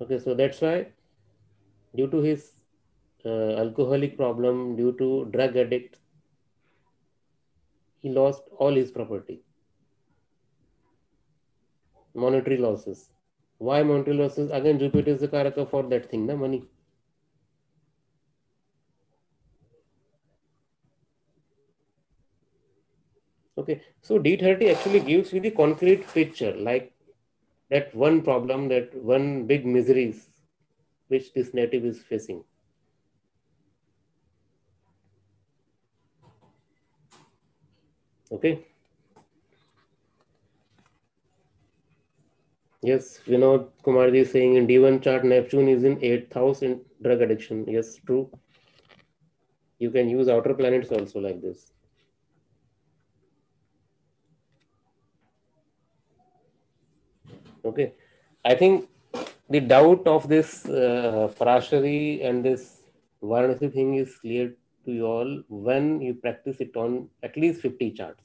Okay, so that's why due to his uh, alcoholic problem, due to drug addict, he lost all his property. Monetary losses. Why monetary losses? Again, Jupiter is the karaka for that thing, na, money. Okay, so D thirty actually gives you the concrete picture, like that one problem, that one big miseries which this native is facing. Okay. Yes, Vinod Kumar ji is saying in D one chart, Neptune is in eighth house in drug addiction. Yes, true. You can use outer planets also like this. Okay, I think the doubt of this uh, Parashari and this Varanasi thing is clear to you all when you practice it on at least fifty charts.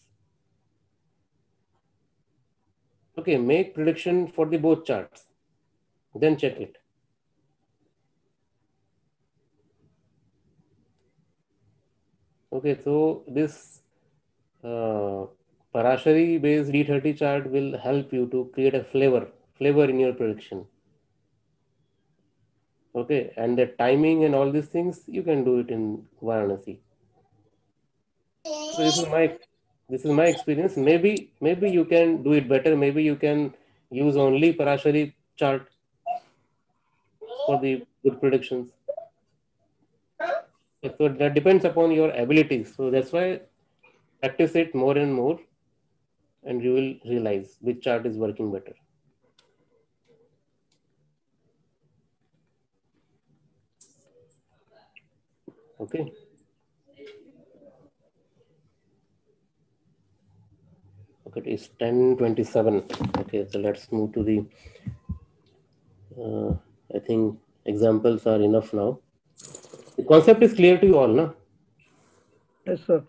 Okay, make prediction for the both charts, then check it. Okay, so this uh, Parashari based D thirty chart will help you to create a flavor, flavor in your prediction. Okay, and the timing and all these things, you can do it in Varanasi. So this is my, this is my experience. Maybe, maybe you can do it better. Maybe you can use only Parashari chart for the good predictions. So that depends upon your abilities. So that's why practice it more and more, and you will realize which chart is working better. Okay. Okay, it is ten twenty-seven. Okay, so let's move to the, uh, I think examples are enough now. The concept is clear to you all, no? Yes, sir.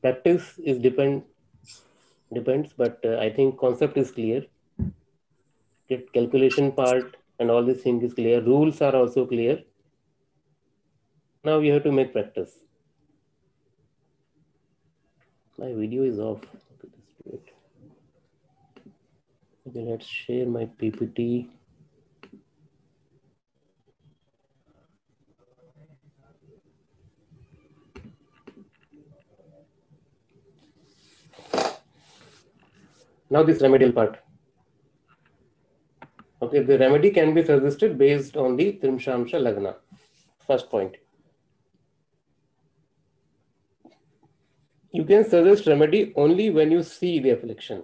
Practice is depend, depends, but uh, I think concept is clear. The calculation part, and all this thing is clear. Rules are also clear. Now we have to make practice. My video is off. Okay, let's share my P P T. Now this remedial part. Okay, the remedy can be suggested based on the Trimshamsha Lagna. First point. You can suggest remedy only when you see the affliction.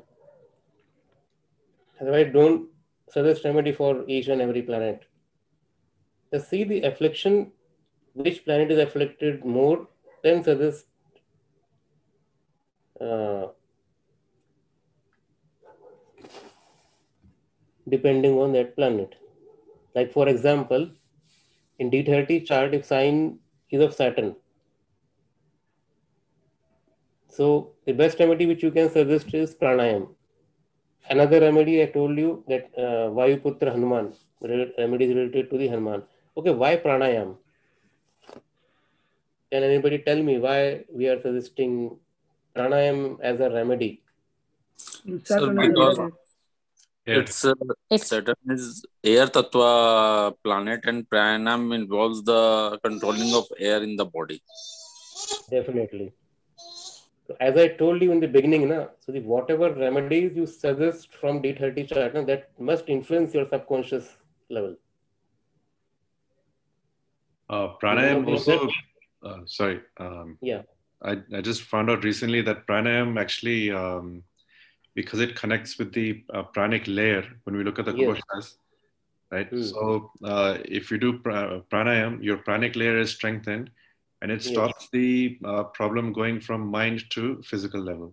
Otherwise, don't suggest remedy for each and every planet. Just see the affliction, which planet is afflicted more, then suggest uh, depending on that planet. Like for example, in D thirty chart, if sign is of Saturn, so the best remedy which you can suggest is pranayam. Another remedy I told you that uh, Vayuputra Hanuman, remedy is related to the Hanuman. Okay, why pranayam? Can anybody tell me why we are suggesting pranayam as a remedy? Sir, It's, uh, it's Saturn is air tattva planet, and pranayam involves the controlling of air in the body. Definitely. So as I told you in the beginning, na, so the whatever remedies you suggest from D thirty chart, na, that must influence your subconscious level. Uh, pranayam also. Uh, sorry. Um, yeah. I I just found out recently that pranayam actually. Um, Because it connects with the uh, pranic layer when we look at the yes. koshas, right? Mm. So uh, if you do pra pranayam, your pranic layer is strengthened, and it stops yes. the uh, problem going from mind to physical level.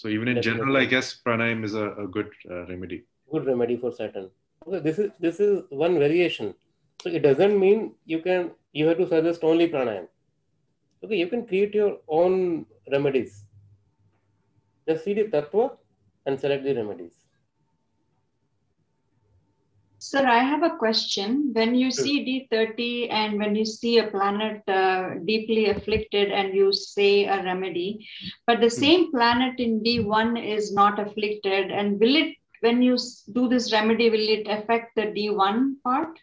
So even in Definitely. general, I guess pranayam is a, a good uh, remedy. Good remedy for Saturn. Okay, this is this is one variation. So it doesn't mean you can you have to suggest only pranayam. Okay, you can create your own remedies. Just see the tattva and select the remedies. Sir, I have a question. When you see D thirty and when you see a planet uh, deeply afflicted and you say a remedy, but the same planet in D one is not afflicted, and will it, when you do this remedy, will it affect the D one part?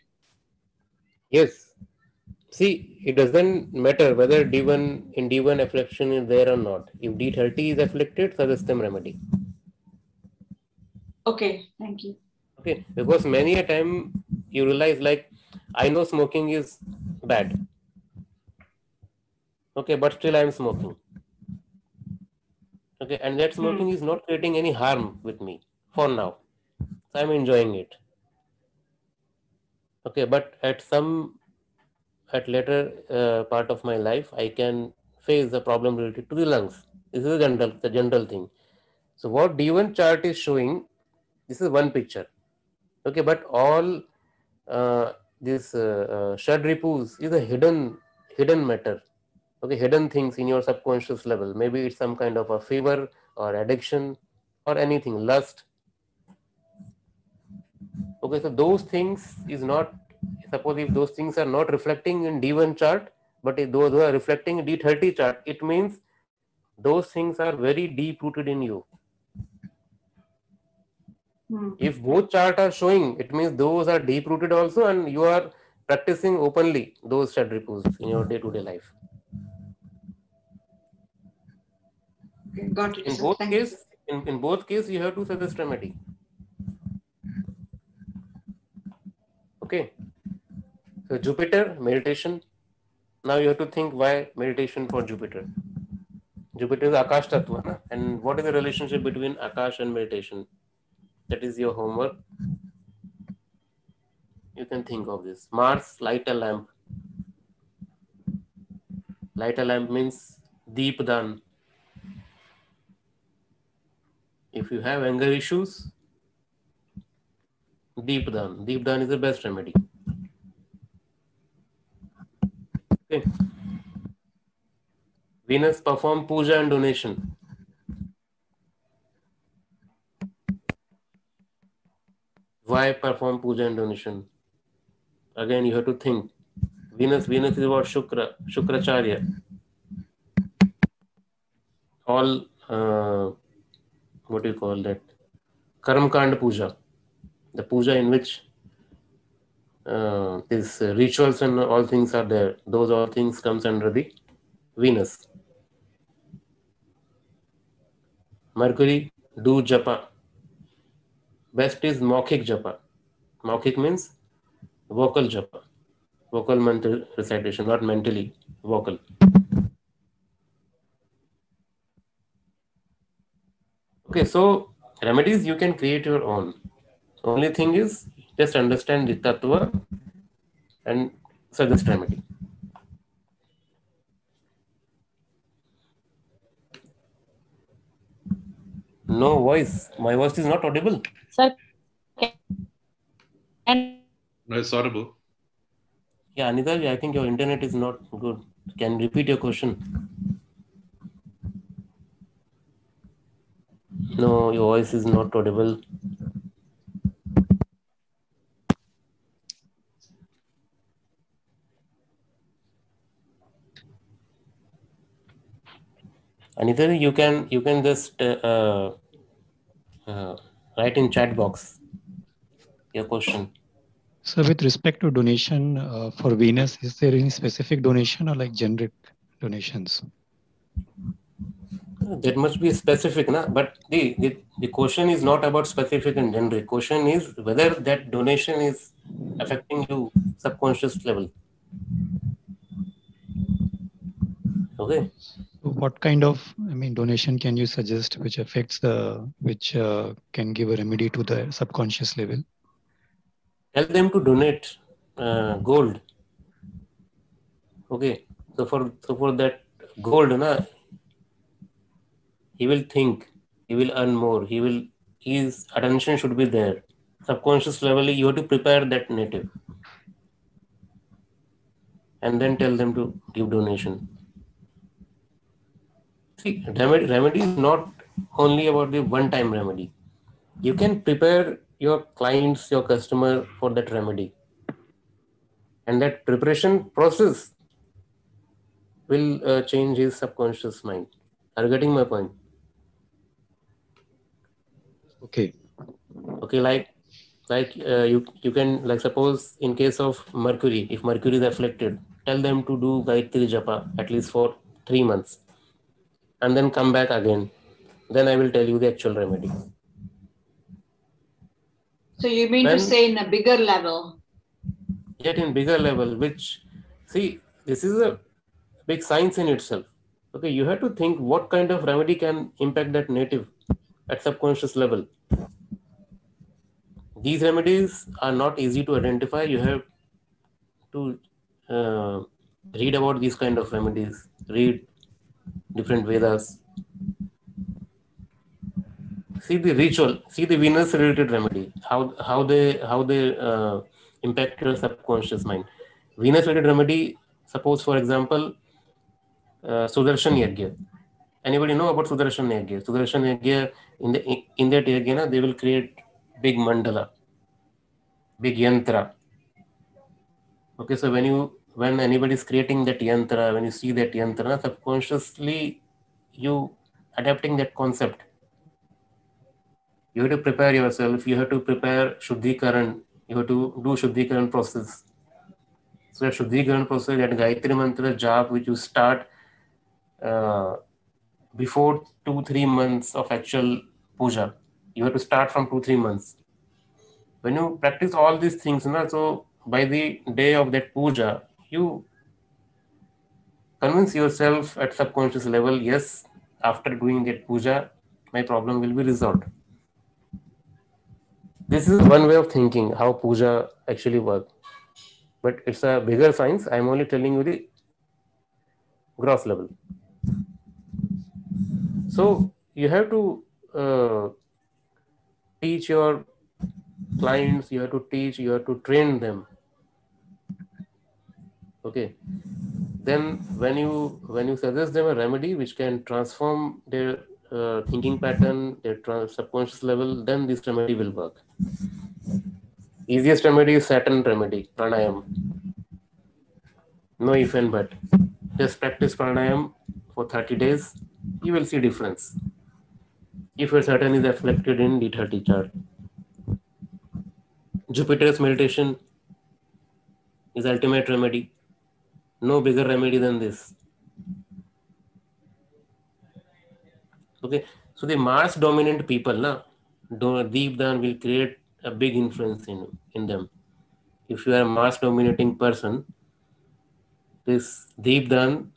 Yes. See, it doesn't matter whether D one in D one affliction is there or not. If D thirty is afflicted, suggest them remedy. Okay, thank you. Okay, because many a time you realize, like, I know smoking is bad. Okay, but still I am smoking. Okay, and that smoking mm. is not creating any harm with me for now. So I am enjoying it. Okay, but at some, at later uh, part of my life, I can face the problem related to the lungs. This is the general, the general thing. So what D one chart is showing, this is one picture, okay, but all uh, this uh, uh, Shadripus is a hidden, hidden matter, okay, hidden things in your subconscious level. Maybe it's some kind of a fever or addiction or anything, lust. Okay, so those things is not, suppose if those things are not reflecting in D one chart, but if those are reflecting in D thirty chart, it means those things are very deep rooted in you. If both charts are showing, it means those are deep rooted also, and you are practicing openly those Shadripus in your day to day life. Got it. In both cases, in, in both cases, you have to suggest remedy. Okay. So Jupiter, meditation. Now you have to think why meditation for Jupiter. Jupiter is Akash Tattva, and what is the relationship between Akash and meditation? That is your homework. You can think of this. Mars, light a lamp. Light a lamp means deep dhan. If you have anger issues, deep dhan. Deep dhan is the best remedy. Okay. Venus, perform puja and donation. Why perform puja and donation? Again, you have to think. Venus, Venus is about Shukra, Shukracharya. All, uh, what do you call that? Karmakanda Puja. The puja in which uh, these rituals and all things are there. Those all things comes under the Venus. Mercury, do japa. Best is Maukhik japa. Maukhik means vocal japa. Vocal mental recitation, not mentally, vocal. Okay, so remedies you can create your own. Only thing is just understand the tattva and suggest remedy. No voice. My voice is not audible. Sir, and no, it's audible. Yeah, Anitha, I think your internet is not good. Can you repeat your question? No, your voice is not audible. Anitha, you can you can just uh, uh, write in chat box your question. So with respect to donation uh, for Venus, is there any specific donation or like generic donations? That must be specific, na? But the, the, the question is not about specific and generic. Question is whether that donation is affecting you subconscious level. Okay. What kind of, I mean, donation can you suggest which affects the, which uh, can give a remedy to the subconscious level? Tell them to donate uh, gold. Okay, so for so for that gold, na, he will think, he will earn more, he will, his attention should be there. Subconscious level, you have to prepare that native, and then tell them to give donation. See, remedy, remedy is not only about the one-time remedy. You can prepare your clients, your customer for that remedy. And that preparation process will uh, change his subconscious mind. Are you getting my point? Okay. Okay, like like uh, you, you can, like suppose in case of Mercury, if Mercury is afflicted, tell them to do Gayatri Japa at least for three months. And then come back again. Then I will tell you the actual remedy. So you mean then, to say in a bigger level? Yet in bigger level, which, see, this is a big science in itself. Okay, you have to think what kind of remedy can impact that native at subconscious level. These remedies are not easy to identify. You have to uh, read about these kind of remedies, read different Vedas. See the ritual, see the Venus related remedy, how, how they, how they uh, impact your subconscious mind. Venus related remedy, suppose for example, uh, Sudarshan Yagya. Anybody know about Sudarshan Yagya? Sudarshan Yagya, in, the, in that Yagya, they will create big mandala, big yantra. Okay, so when you, when anybody is creating that yantra, when you see that yantra, subconsciously you adapting that concept. You have to prepare yourself. You have to prepare Shuddhikaran. You have to do Shuddhikaran process. So that Shuddhikaran process, that Gayatri Mantra Jap, which you start uh, before two, three months of actual puja. You have to start from two, three months. When you practice all these things, na, so by the day of that puja, you convince yourself at subconscious level, yes, after doing that puja, my problem will be resolved. This is one way of thinking how puja actually works. But it's a bigger science. I'm only telling you the gross level. So you have to uh, teach your clients, you have to teach, you have to train them. Okay. Then when you, when you suggest them a remedy which can transform their Uh, thinking pattern, their subconscious level, then this remedy will work. Easiest remedy is Saturn remedy, pranayam. No if and but. Just practice pranayam for thirty days. You will see difference. If your Saturn is reflected in D thirty chart. Jupiter's meditation is ultimate remedy. No bigger remedy than this. Okay. So the Mars dominant people, na, Deep Dhan will create a big influence in, in them. If you are a Mars dominating person, this Deep Dhan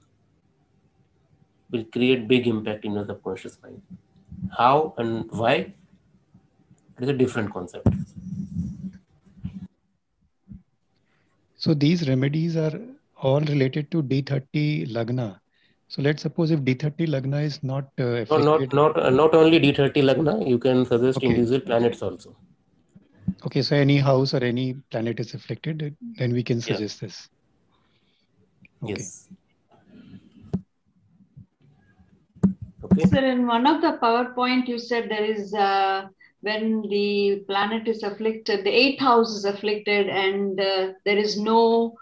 will create big impact in your subconscious mind. How and why? It is a different concept. So these remedies are all related to D thirty Lagna. So let's suppose if D thirty Lagna is not uh, no, not not uh, not only D thirty Lagna, you can suggest okay. individual planets also. Okay, so any house or any planet is afflicted, then we can suggest yeah. this. Okay. Yes. Okay. Sir, in one of the PowerPoint, you said there is uh, when the planet is afflicted, the eighth house is afflicted, and uh, there is no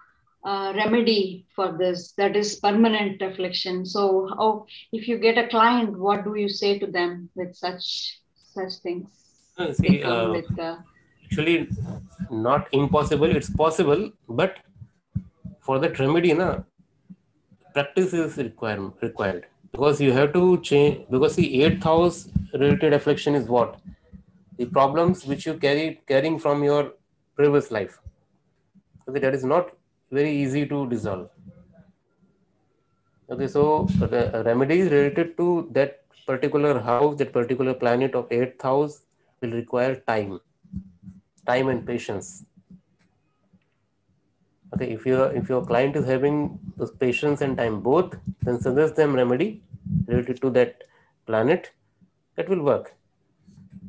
uh, remedy for this. That is permanent affliction. So, how, if you get a client, what do you say to them with such such things? Uh, see, uh, with, uh, actually, not impossible. It's possible, but for that remedy, na, practice is required. Required. Because you have to change, because the eighth house related affliction is what? The problems which you carry carrying from your previous life. Okay, that is not very easy to dissolve. Okay, so the remedies related to that particular house, that particular planet of eighth house will require time. Time and patience. Okay, if your if your client is having those patience and time both, then suggest them remedy related to that planet that will work.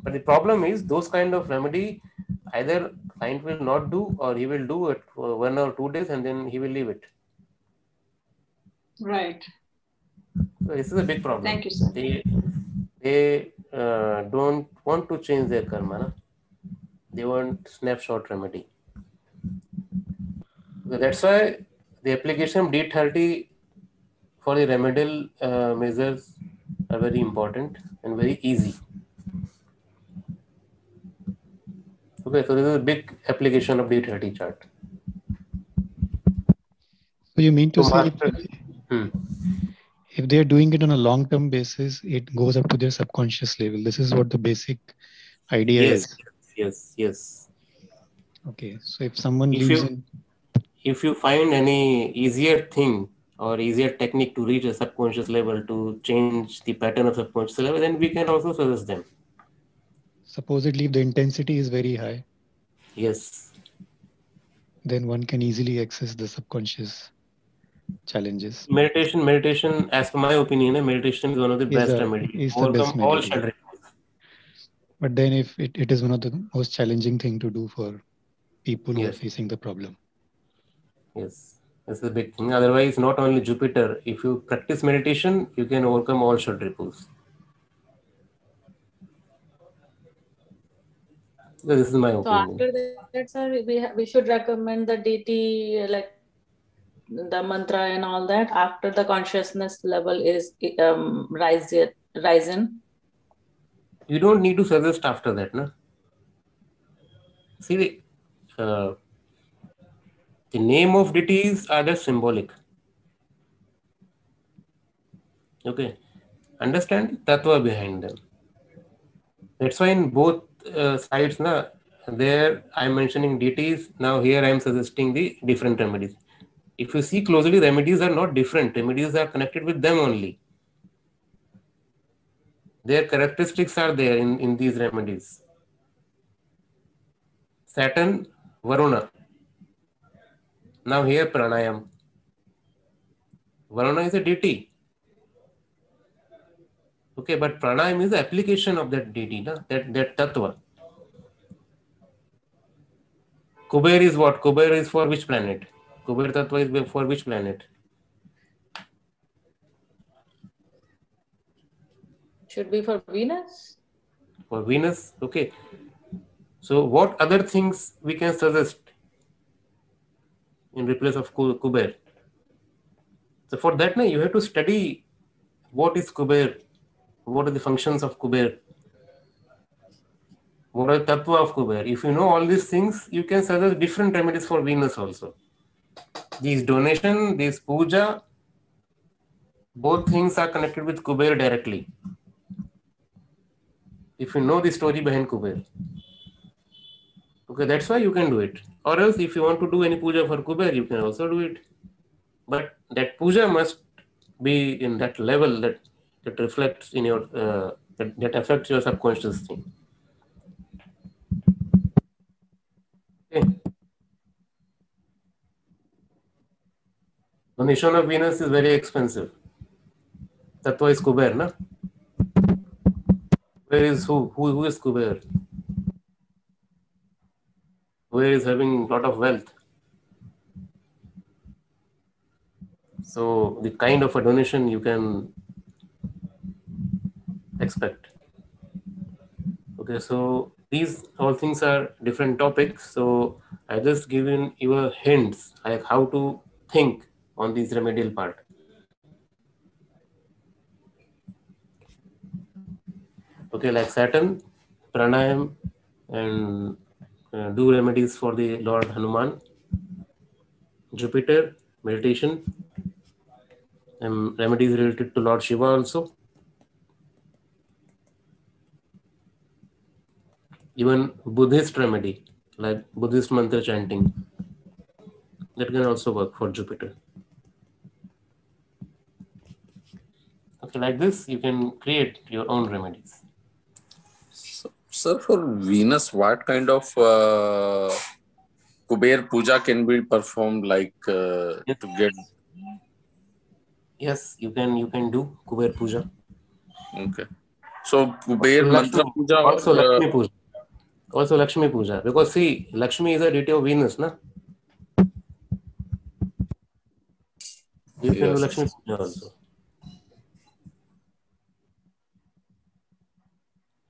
But the problem is those kind of remedy either client will not do or he will do it for one or two days and then he will leave it. Right. So this is a big problem. Thank you, sir. They they uh, don't want to change their karma. Na? They want snapshot remedy. So that's why the application of D thirty for the remedial uh, measures are very important and very easy. Okay, so this is a big application of D thirty chart. So you mean to, to say if, hmm. if they are doing it on a long-term basis, it goes up to their subconscious level. This is what the basic idea yes, is. Yes, yes. Okay, so if someone if leaves you, if you find any easier thing or easier technique to reach a subconscious level to change the pattern of subconscious level, then we can also suggest them. Supposedly, if the intensity is very high. Yes. Then one can easily access the subconscious challenges. Meditation, meditation, as per my opinion, meditation is one of the is best remedies. Overcome all shadows. But then if it, it is one of the most challenging thing to do for people yes. who are facing the problem. Yes, that's the big thing. Otherwise, not only Jupiter, if you practice meditation, you can overcome all shadripus. So this is my opinion. So after that, sir, we, we should recommend the D T, like the mantra and all that, after the consciousness level is um, rising. rising. You don't need to suggest after that, no? See, the... Uh, The name of deities are just symbolic. Okay. Understand the tattva behind them. That's why in both uh, sides, na, there I am mentioning deities. Now here I am suggesting the different remedies. If you see closely, remedies are not different. Remedies are connected with them only. Their characteristics are there in, in these remedies. Saturn, Varuna. Now here pranayam. Varuna is a deity. Okay, but pranayam is the application of that deity, na? that that tattva. Kuber is what? Kuber is for which planet? Kuber tattva is for which planet? Should be for Venus. For Venus, okay. So what other things we can suggest in replace of Kuber? So for that, now you have to study what is Kuber, what are the functions of Kuber, what are the tattva of Kuber. If you know all these things, you can suggest different remedies for Venus also. These donation, this puja, both things are connected with Kuber directly. If you know the story behind Kuber, okay, that's why you can do it. Or else, if you want to do any puja for Kuber, you can also do it. But that puja must be in that level that that reflects in your uh, that, that affects your subconscious thing. Okay. The nation of Venus is very expensive. Tattva is Kuber, na? Where is who? Who, who is Kuber? Where is having lot of wealth? So the kind of a donation you can expect. Okay, so these all things are different topics. So I just given you a hints like how to think on this remedial part. Okay, like Saturn, pranayam, and uh, do remedies for the Lord Hanuman. Jupiter, meditation, and remedies related to Lord Shiva also. Even Buddhist remedy, like Buddhist mantra chanting, that can also work for Jupiter. Okay, like this, you can create your own remedies. So, sir, for Venus, what kind of uh, Kuber puja can be performed? Like uh, yes. to get? Yes, you can. You can do Kuber puja. Okay. So Kuber mantra puja also. Uh, Lakshmi puja. Also Lakshmi Puja, because see, Lakshmi is a deity of Venus, na? You yes. can do Lakshmi Puja also.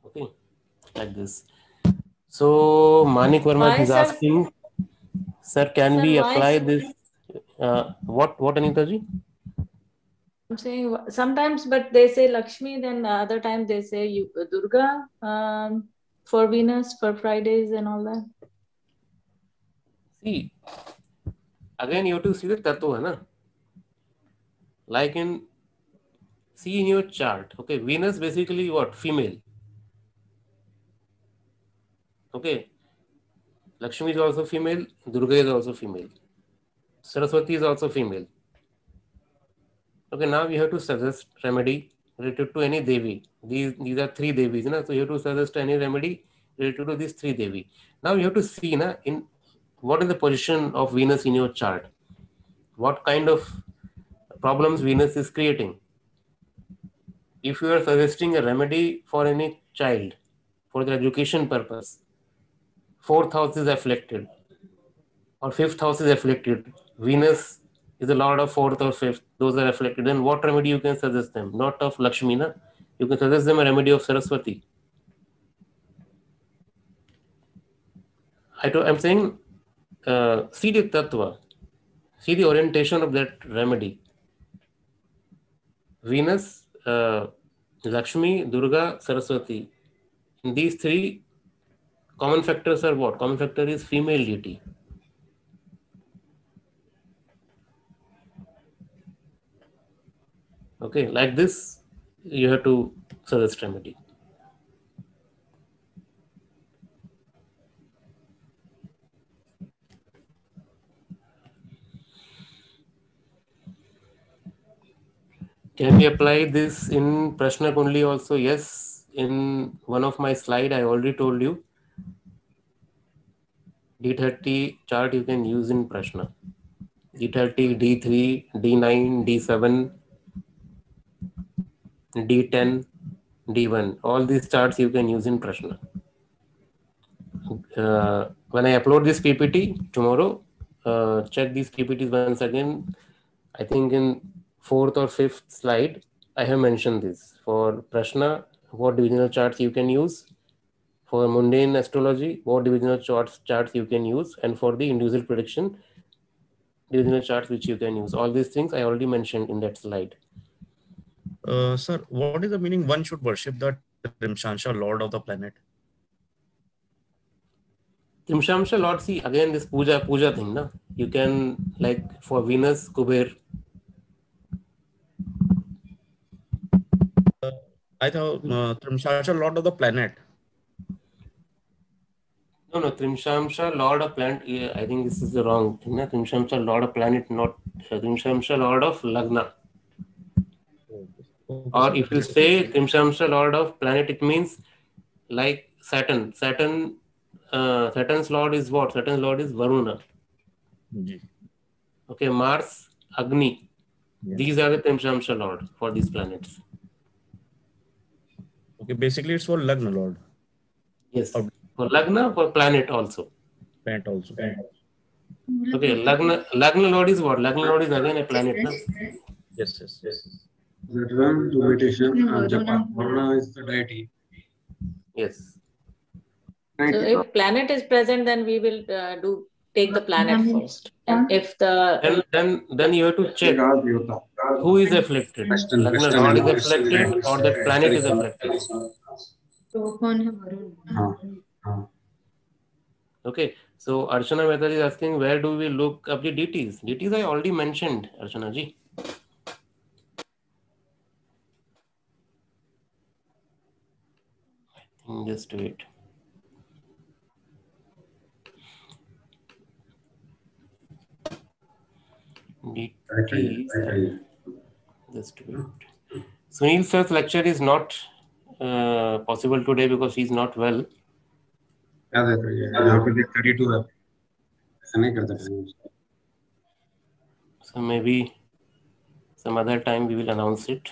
Okay, like this. So Maanik Varma is asking, sir, can sir, we apply this? Uh, what, what, Anitha ji? I'm saying sometimes, but they say Lakshmi, then other time they say you, Durga. Um, For Venus, for Fridays and all that. See, again you have to see the tattva, na? Like in, see in your chart, okay, Venus basically what? Female. Okay, Lakshmi is also female, Durga is also female, Saraswati is also female. Okay, now we have to suggest remedy related to any Devi. These, these are three Devis, na? So you have to suggest any remedy related to these three Devi. Now you have to see, na, in what is the position of Venus in your chart. What kind of problems Venus is creating. If you are suggesting a remedy for any child, for their education purpose, fourth house is afflicted or fifth house is afflicted. Venus is the lord of fourth or fifth. Those are afflicted. Then what remedy you can suggest them? Not of Lakshmi, na? You can suggest them a remedy of Saraswati. I to, I'm saying, uh, see the tattva, see the orientation of that remedy. Venus, uh, Lakshmi, Durga, Saraswati. In these three, common factors are what? Common factor is female deity. Okay, like this, you have to suggest remedy. Can we apply this in Prashna Kundli also? Yes, in one of my slides, I already told you. D thirty chart you can use in Prashna. D thirty, D three, D nine, D seven. D ten, D one, all these charts you can use in Prashna. Uh, when I upload this P P T tomorrow, uh, check these P P Ts once again. I think in fourth or fifth slide, I have mentioned this. For Prashna, what divisional charts you can use. For mundane astrology, what divisional charts charts you can use, and for the individual prediction, divisional charts which you can use. All these things I already mentioned in that slide. Uh, sir, what is the meaning? One should worship the Trimshamsha, Lord of the planet. Trimshamsha Lord, see again this puja puja thing, na. You can, like for Venus, Kuber. Uh, I thought uh, Trimshamsha Lord of the planet. No, no, Trimshamsha Lord of Planet. Yeah, I think this is the wrong thing. Na, Trimshamsha Lord of Planet, not Trimshamsha Lord of Lagna. Or if you say Trimshamsha Lord of Planet, it means like Saturn. Saturn, uh, Saturn's Lord is what? Saturn's Lord is Varuna. Yes. Okay, Mars, Agni. Yes. These are the Trimshamsha Lord for these planets. Okay, basically it's for Lagna Lord. Yes. Or for Lagna, for planet also. Planet also. Okay, Lagna, Lagna Lord is what? Lagna Lord is again a planet, na? Yes, yes, yes. That one to meditation, uh, Japan. Varuna is the deity. Yes. So if planet is present, then we will uh, do take the planet first. And if the then then then you have to check who is afflicted. Lagna Lord is afflicted, or that planet is afflicted. So Varuna. Okay, so Arshana Mehta is asking, where do we look up the deities? Deities I already mentioned, Arshana ji. I think just wait. Deities. Just wait. Sunil sir's lecture is not uh, possible today because he's not well. याद है तो ये यहाँ पे date thirty two है, ऐसा नहीं करते हैं। So maybe some other time we will announce it.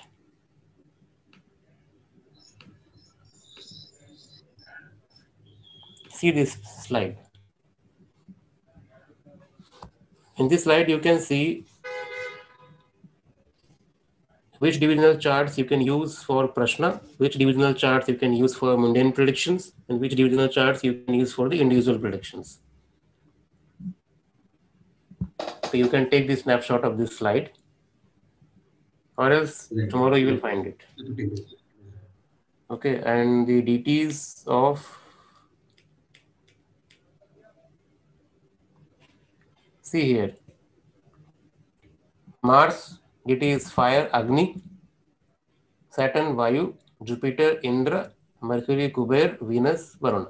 See this slide. In this slide you can see which divisional charts you can use for Prashna, which divisional charts you can use for mundane predictions, and which divisional charts you can use for the individual predictions. So you can take the snapshot of this slide, or else tomorrow you will find it. Okay, and the deities of see here, Mars. It is fire, Agni. Saturn, Vayu. Jupiter, Indra. Mercury, Kuber. Venus, Varuna.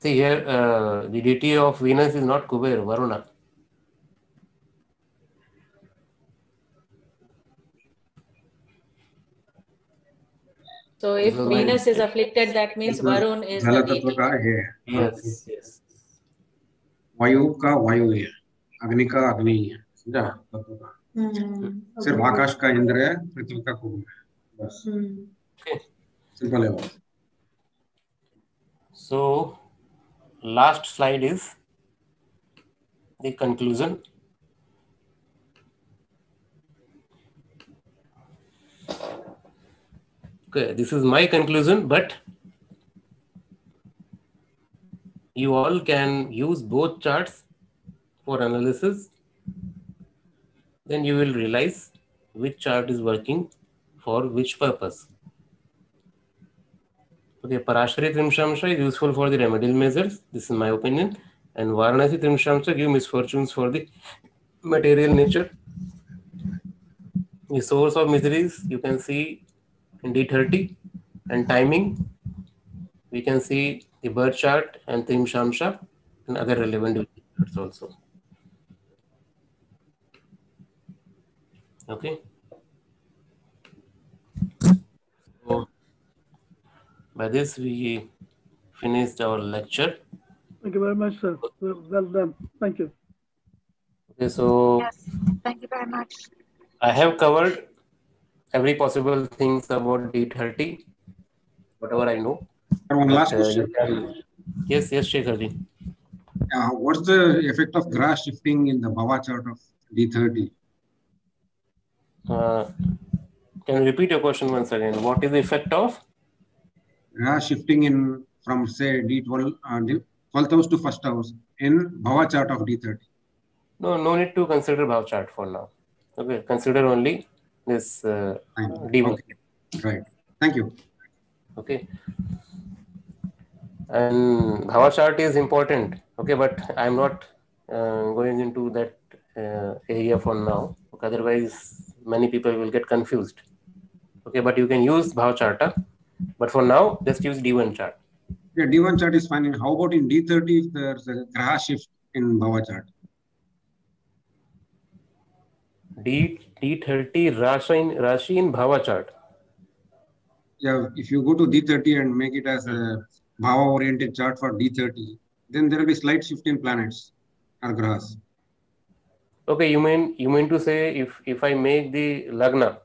See here, uh, the deity of Venus is not Kuber, Varuna. So if so Venus is afflicted, that means Varun is the deity. Yes, yes. Vayu ka Vayu here. अग्नि का अग्नि है, समझा? सिर्फ आकाश का इंद्र है, पृथ्वी का कुबेर है, बस। सिंपल है वो। So last slide is the conclusion. Okay, this is my conclusion, but you all can use both charts for analysis, then you will realize which chart is working for which purpose. Okay, Parashari Trimshamsha is useful for the remedial measures. This is my opinion, and Varanasi Trimshamsha give misfortunes for the material nature. The source of miseries you can see in D thirty, and timing we can see the birth chart and Trimshamsha and other relevant charts also. Okay, so by this we finished our lecture. Thank you very much, sir. Well done. Thank you. Okay, so yes, thank you very much. I have covered every possible things about D thirty, whatever I know. And one last question. Yes, yes, Shekhar ji. Uh, what's the effect of grass shifting in the Bhava chart of D thirty? Uh, can you repeat your question once again? What is the effect of yeah, shifting in from say D twelve uh, twelfth house to first house in Bhava chart of D thirty. No, no need to consider Bhava chart for now. Okay, consider only this uh, D one. Okay. Right. Thank you. Okay. And Bhava chart is important. Okay, but I am not uh, going into that uh, area for now. Okay, otherwise, many people will get confused. Okay, but you can use Bhava chart. But for now, just use D one chart. Yeah, D one chart is fine. And how about in D thirty if there's a graha shift in Bhava chart? D D30 Rashi in Rashi in Bhava chart. Yeah, if you go to D thirty and make it as a Bhava oriented chart for D thirty, then there will be slight shift in planets or grahas. Okay, you mean you mean to say if if I make the lagna,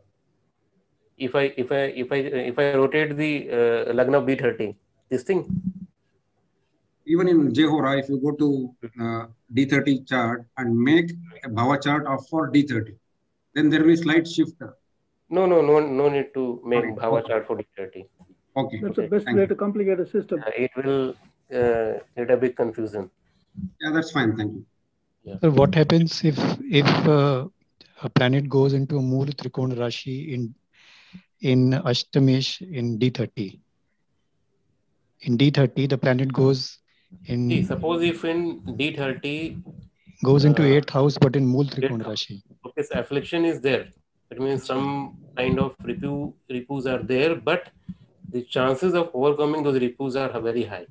if I if I if I if I rotate the uh, lagna B thirty, this thing. Even in Jehora, if you go to uh, D thirty chart and make a Bhava chart of for D thirty, then there will be slight shift. No, no, no, no need to make okay. Bhava okay. chart for D thirty. Okay. That's the best Thank way you. to complicate a system. Uh, it will uh, get a big confusion. Yeah, that's fine. Thank you. Yeah. So what happens if if uh, a planet goes into a Mool Trikona Rashi in in Ashtamesh in D thirty? In D thirty, the planet goes in. See, suppose if in D thirty goes into uh, eighth house, but in Mool Trikona Rashi. Okay, so affliction is there. It means some kind of repu, repus are there, but the chances of overcoming those repus are very high.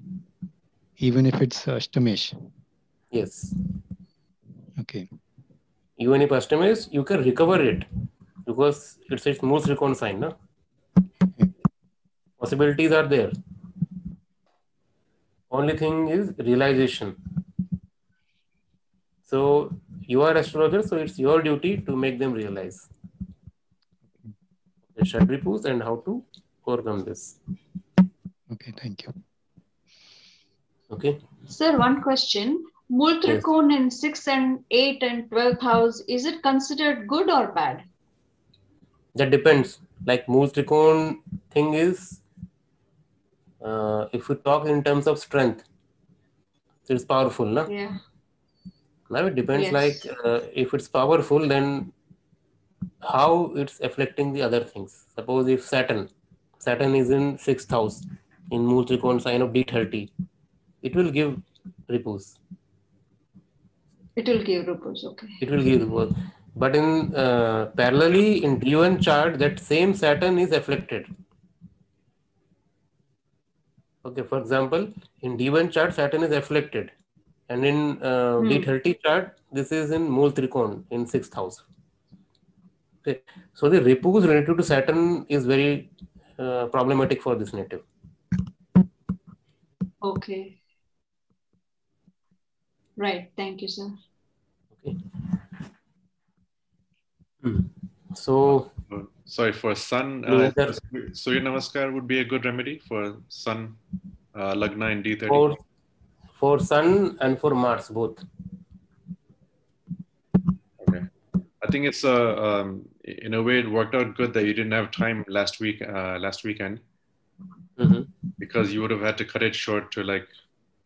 Even if it's Ashtamesh. Yes. Okay. Even if Ashtamesh, you can recover it because it's its Mool Trikona sign, na? Possibilities are there. Only thing is realization. So you are astrologer, so it's your duty to make them realize the shad repus and how to overcome this. Okay, thank you. Okay. Sir, one question. Mool Trikona yes. in sixth and eighth and twelfth house, is it considered good or bad? That depends. Like Mool Trikona thing is, Uh, if we talk in terms of strength, it's powerful, na? Yeah. Now it depends. Yes. Like uh, if it's powerful, then how it's affecting the other things. Suppose if Saturn, Saturn is in sixth house, in Mool Trikona sign of D thirty, it will give repose. It will give repose. Okay. It will give repose. But in uh, parallelly in D one chart, that same Saturn is afflicted. Okay, for example, in D one chart, Saturn is afflicted, and in uh, hmm. D thirty chart, this is in Mool Trikona in sixth house. Okay. So the repus related to Saturn is very uh, problematic for this native. Okay. Right. Thank you, sir. Okay. Hmm. So. Sorry, for sun, uh, Surya Namaskar would be a good remedy for sun, uh, Lagna in D thirty. For, for sun and for Mars, both. Okay. I think it's, uh, um, in a way, it worked out good that you didn't have time last week, uh, last weekend, mm-hmm. because you would have had to cut it short to like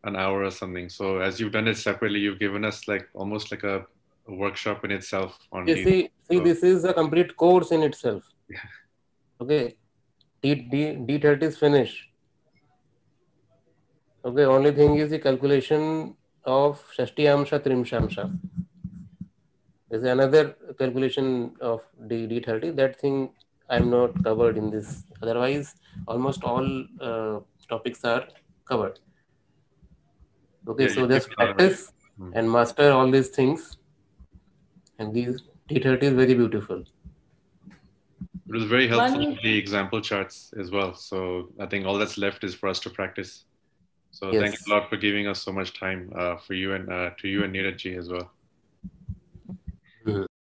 an hour or something. So as you've done it separately, you've given us like almost like a workshop in itself. On you see, see so, this is a complete course in itself. Yeah. Okay, D thirty is finished. Okay, only thing is the calculation of Shashtiamsha, Trimshamsha. There's another calculation of D thirty. That thing I'm not covered in this. Otherwise, almost all uh, topics are covered. Okay, yeah, so just practice mm-hmm. and master all these things. And these D thirty is very beautiful. It was very helpful in the example charts as well. So I think all that's left is for us to practice. So yes. Thank you a lot for giving us so much time uh, for you and uh, to you and Neeraj ji as well.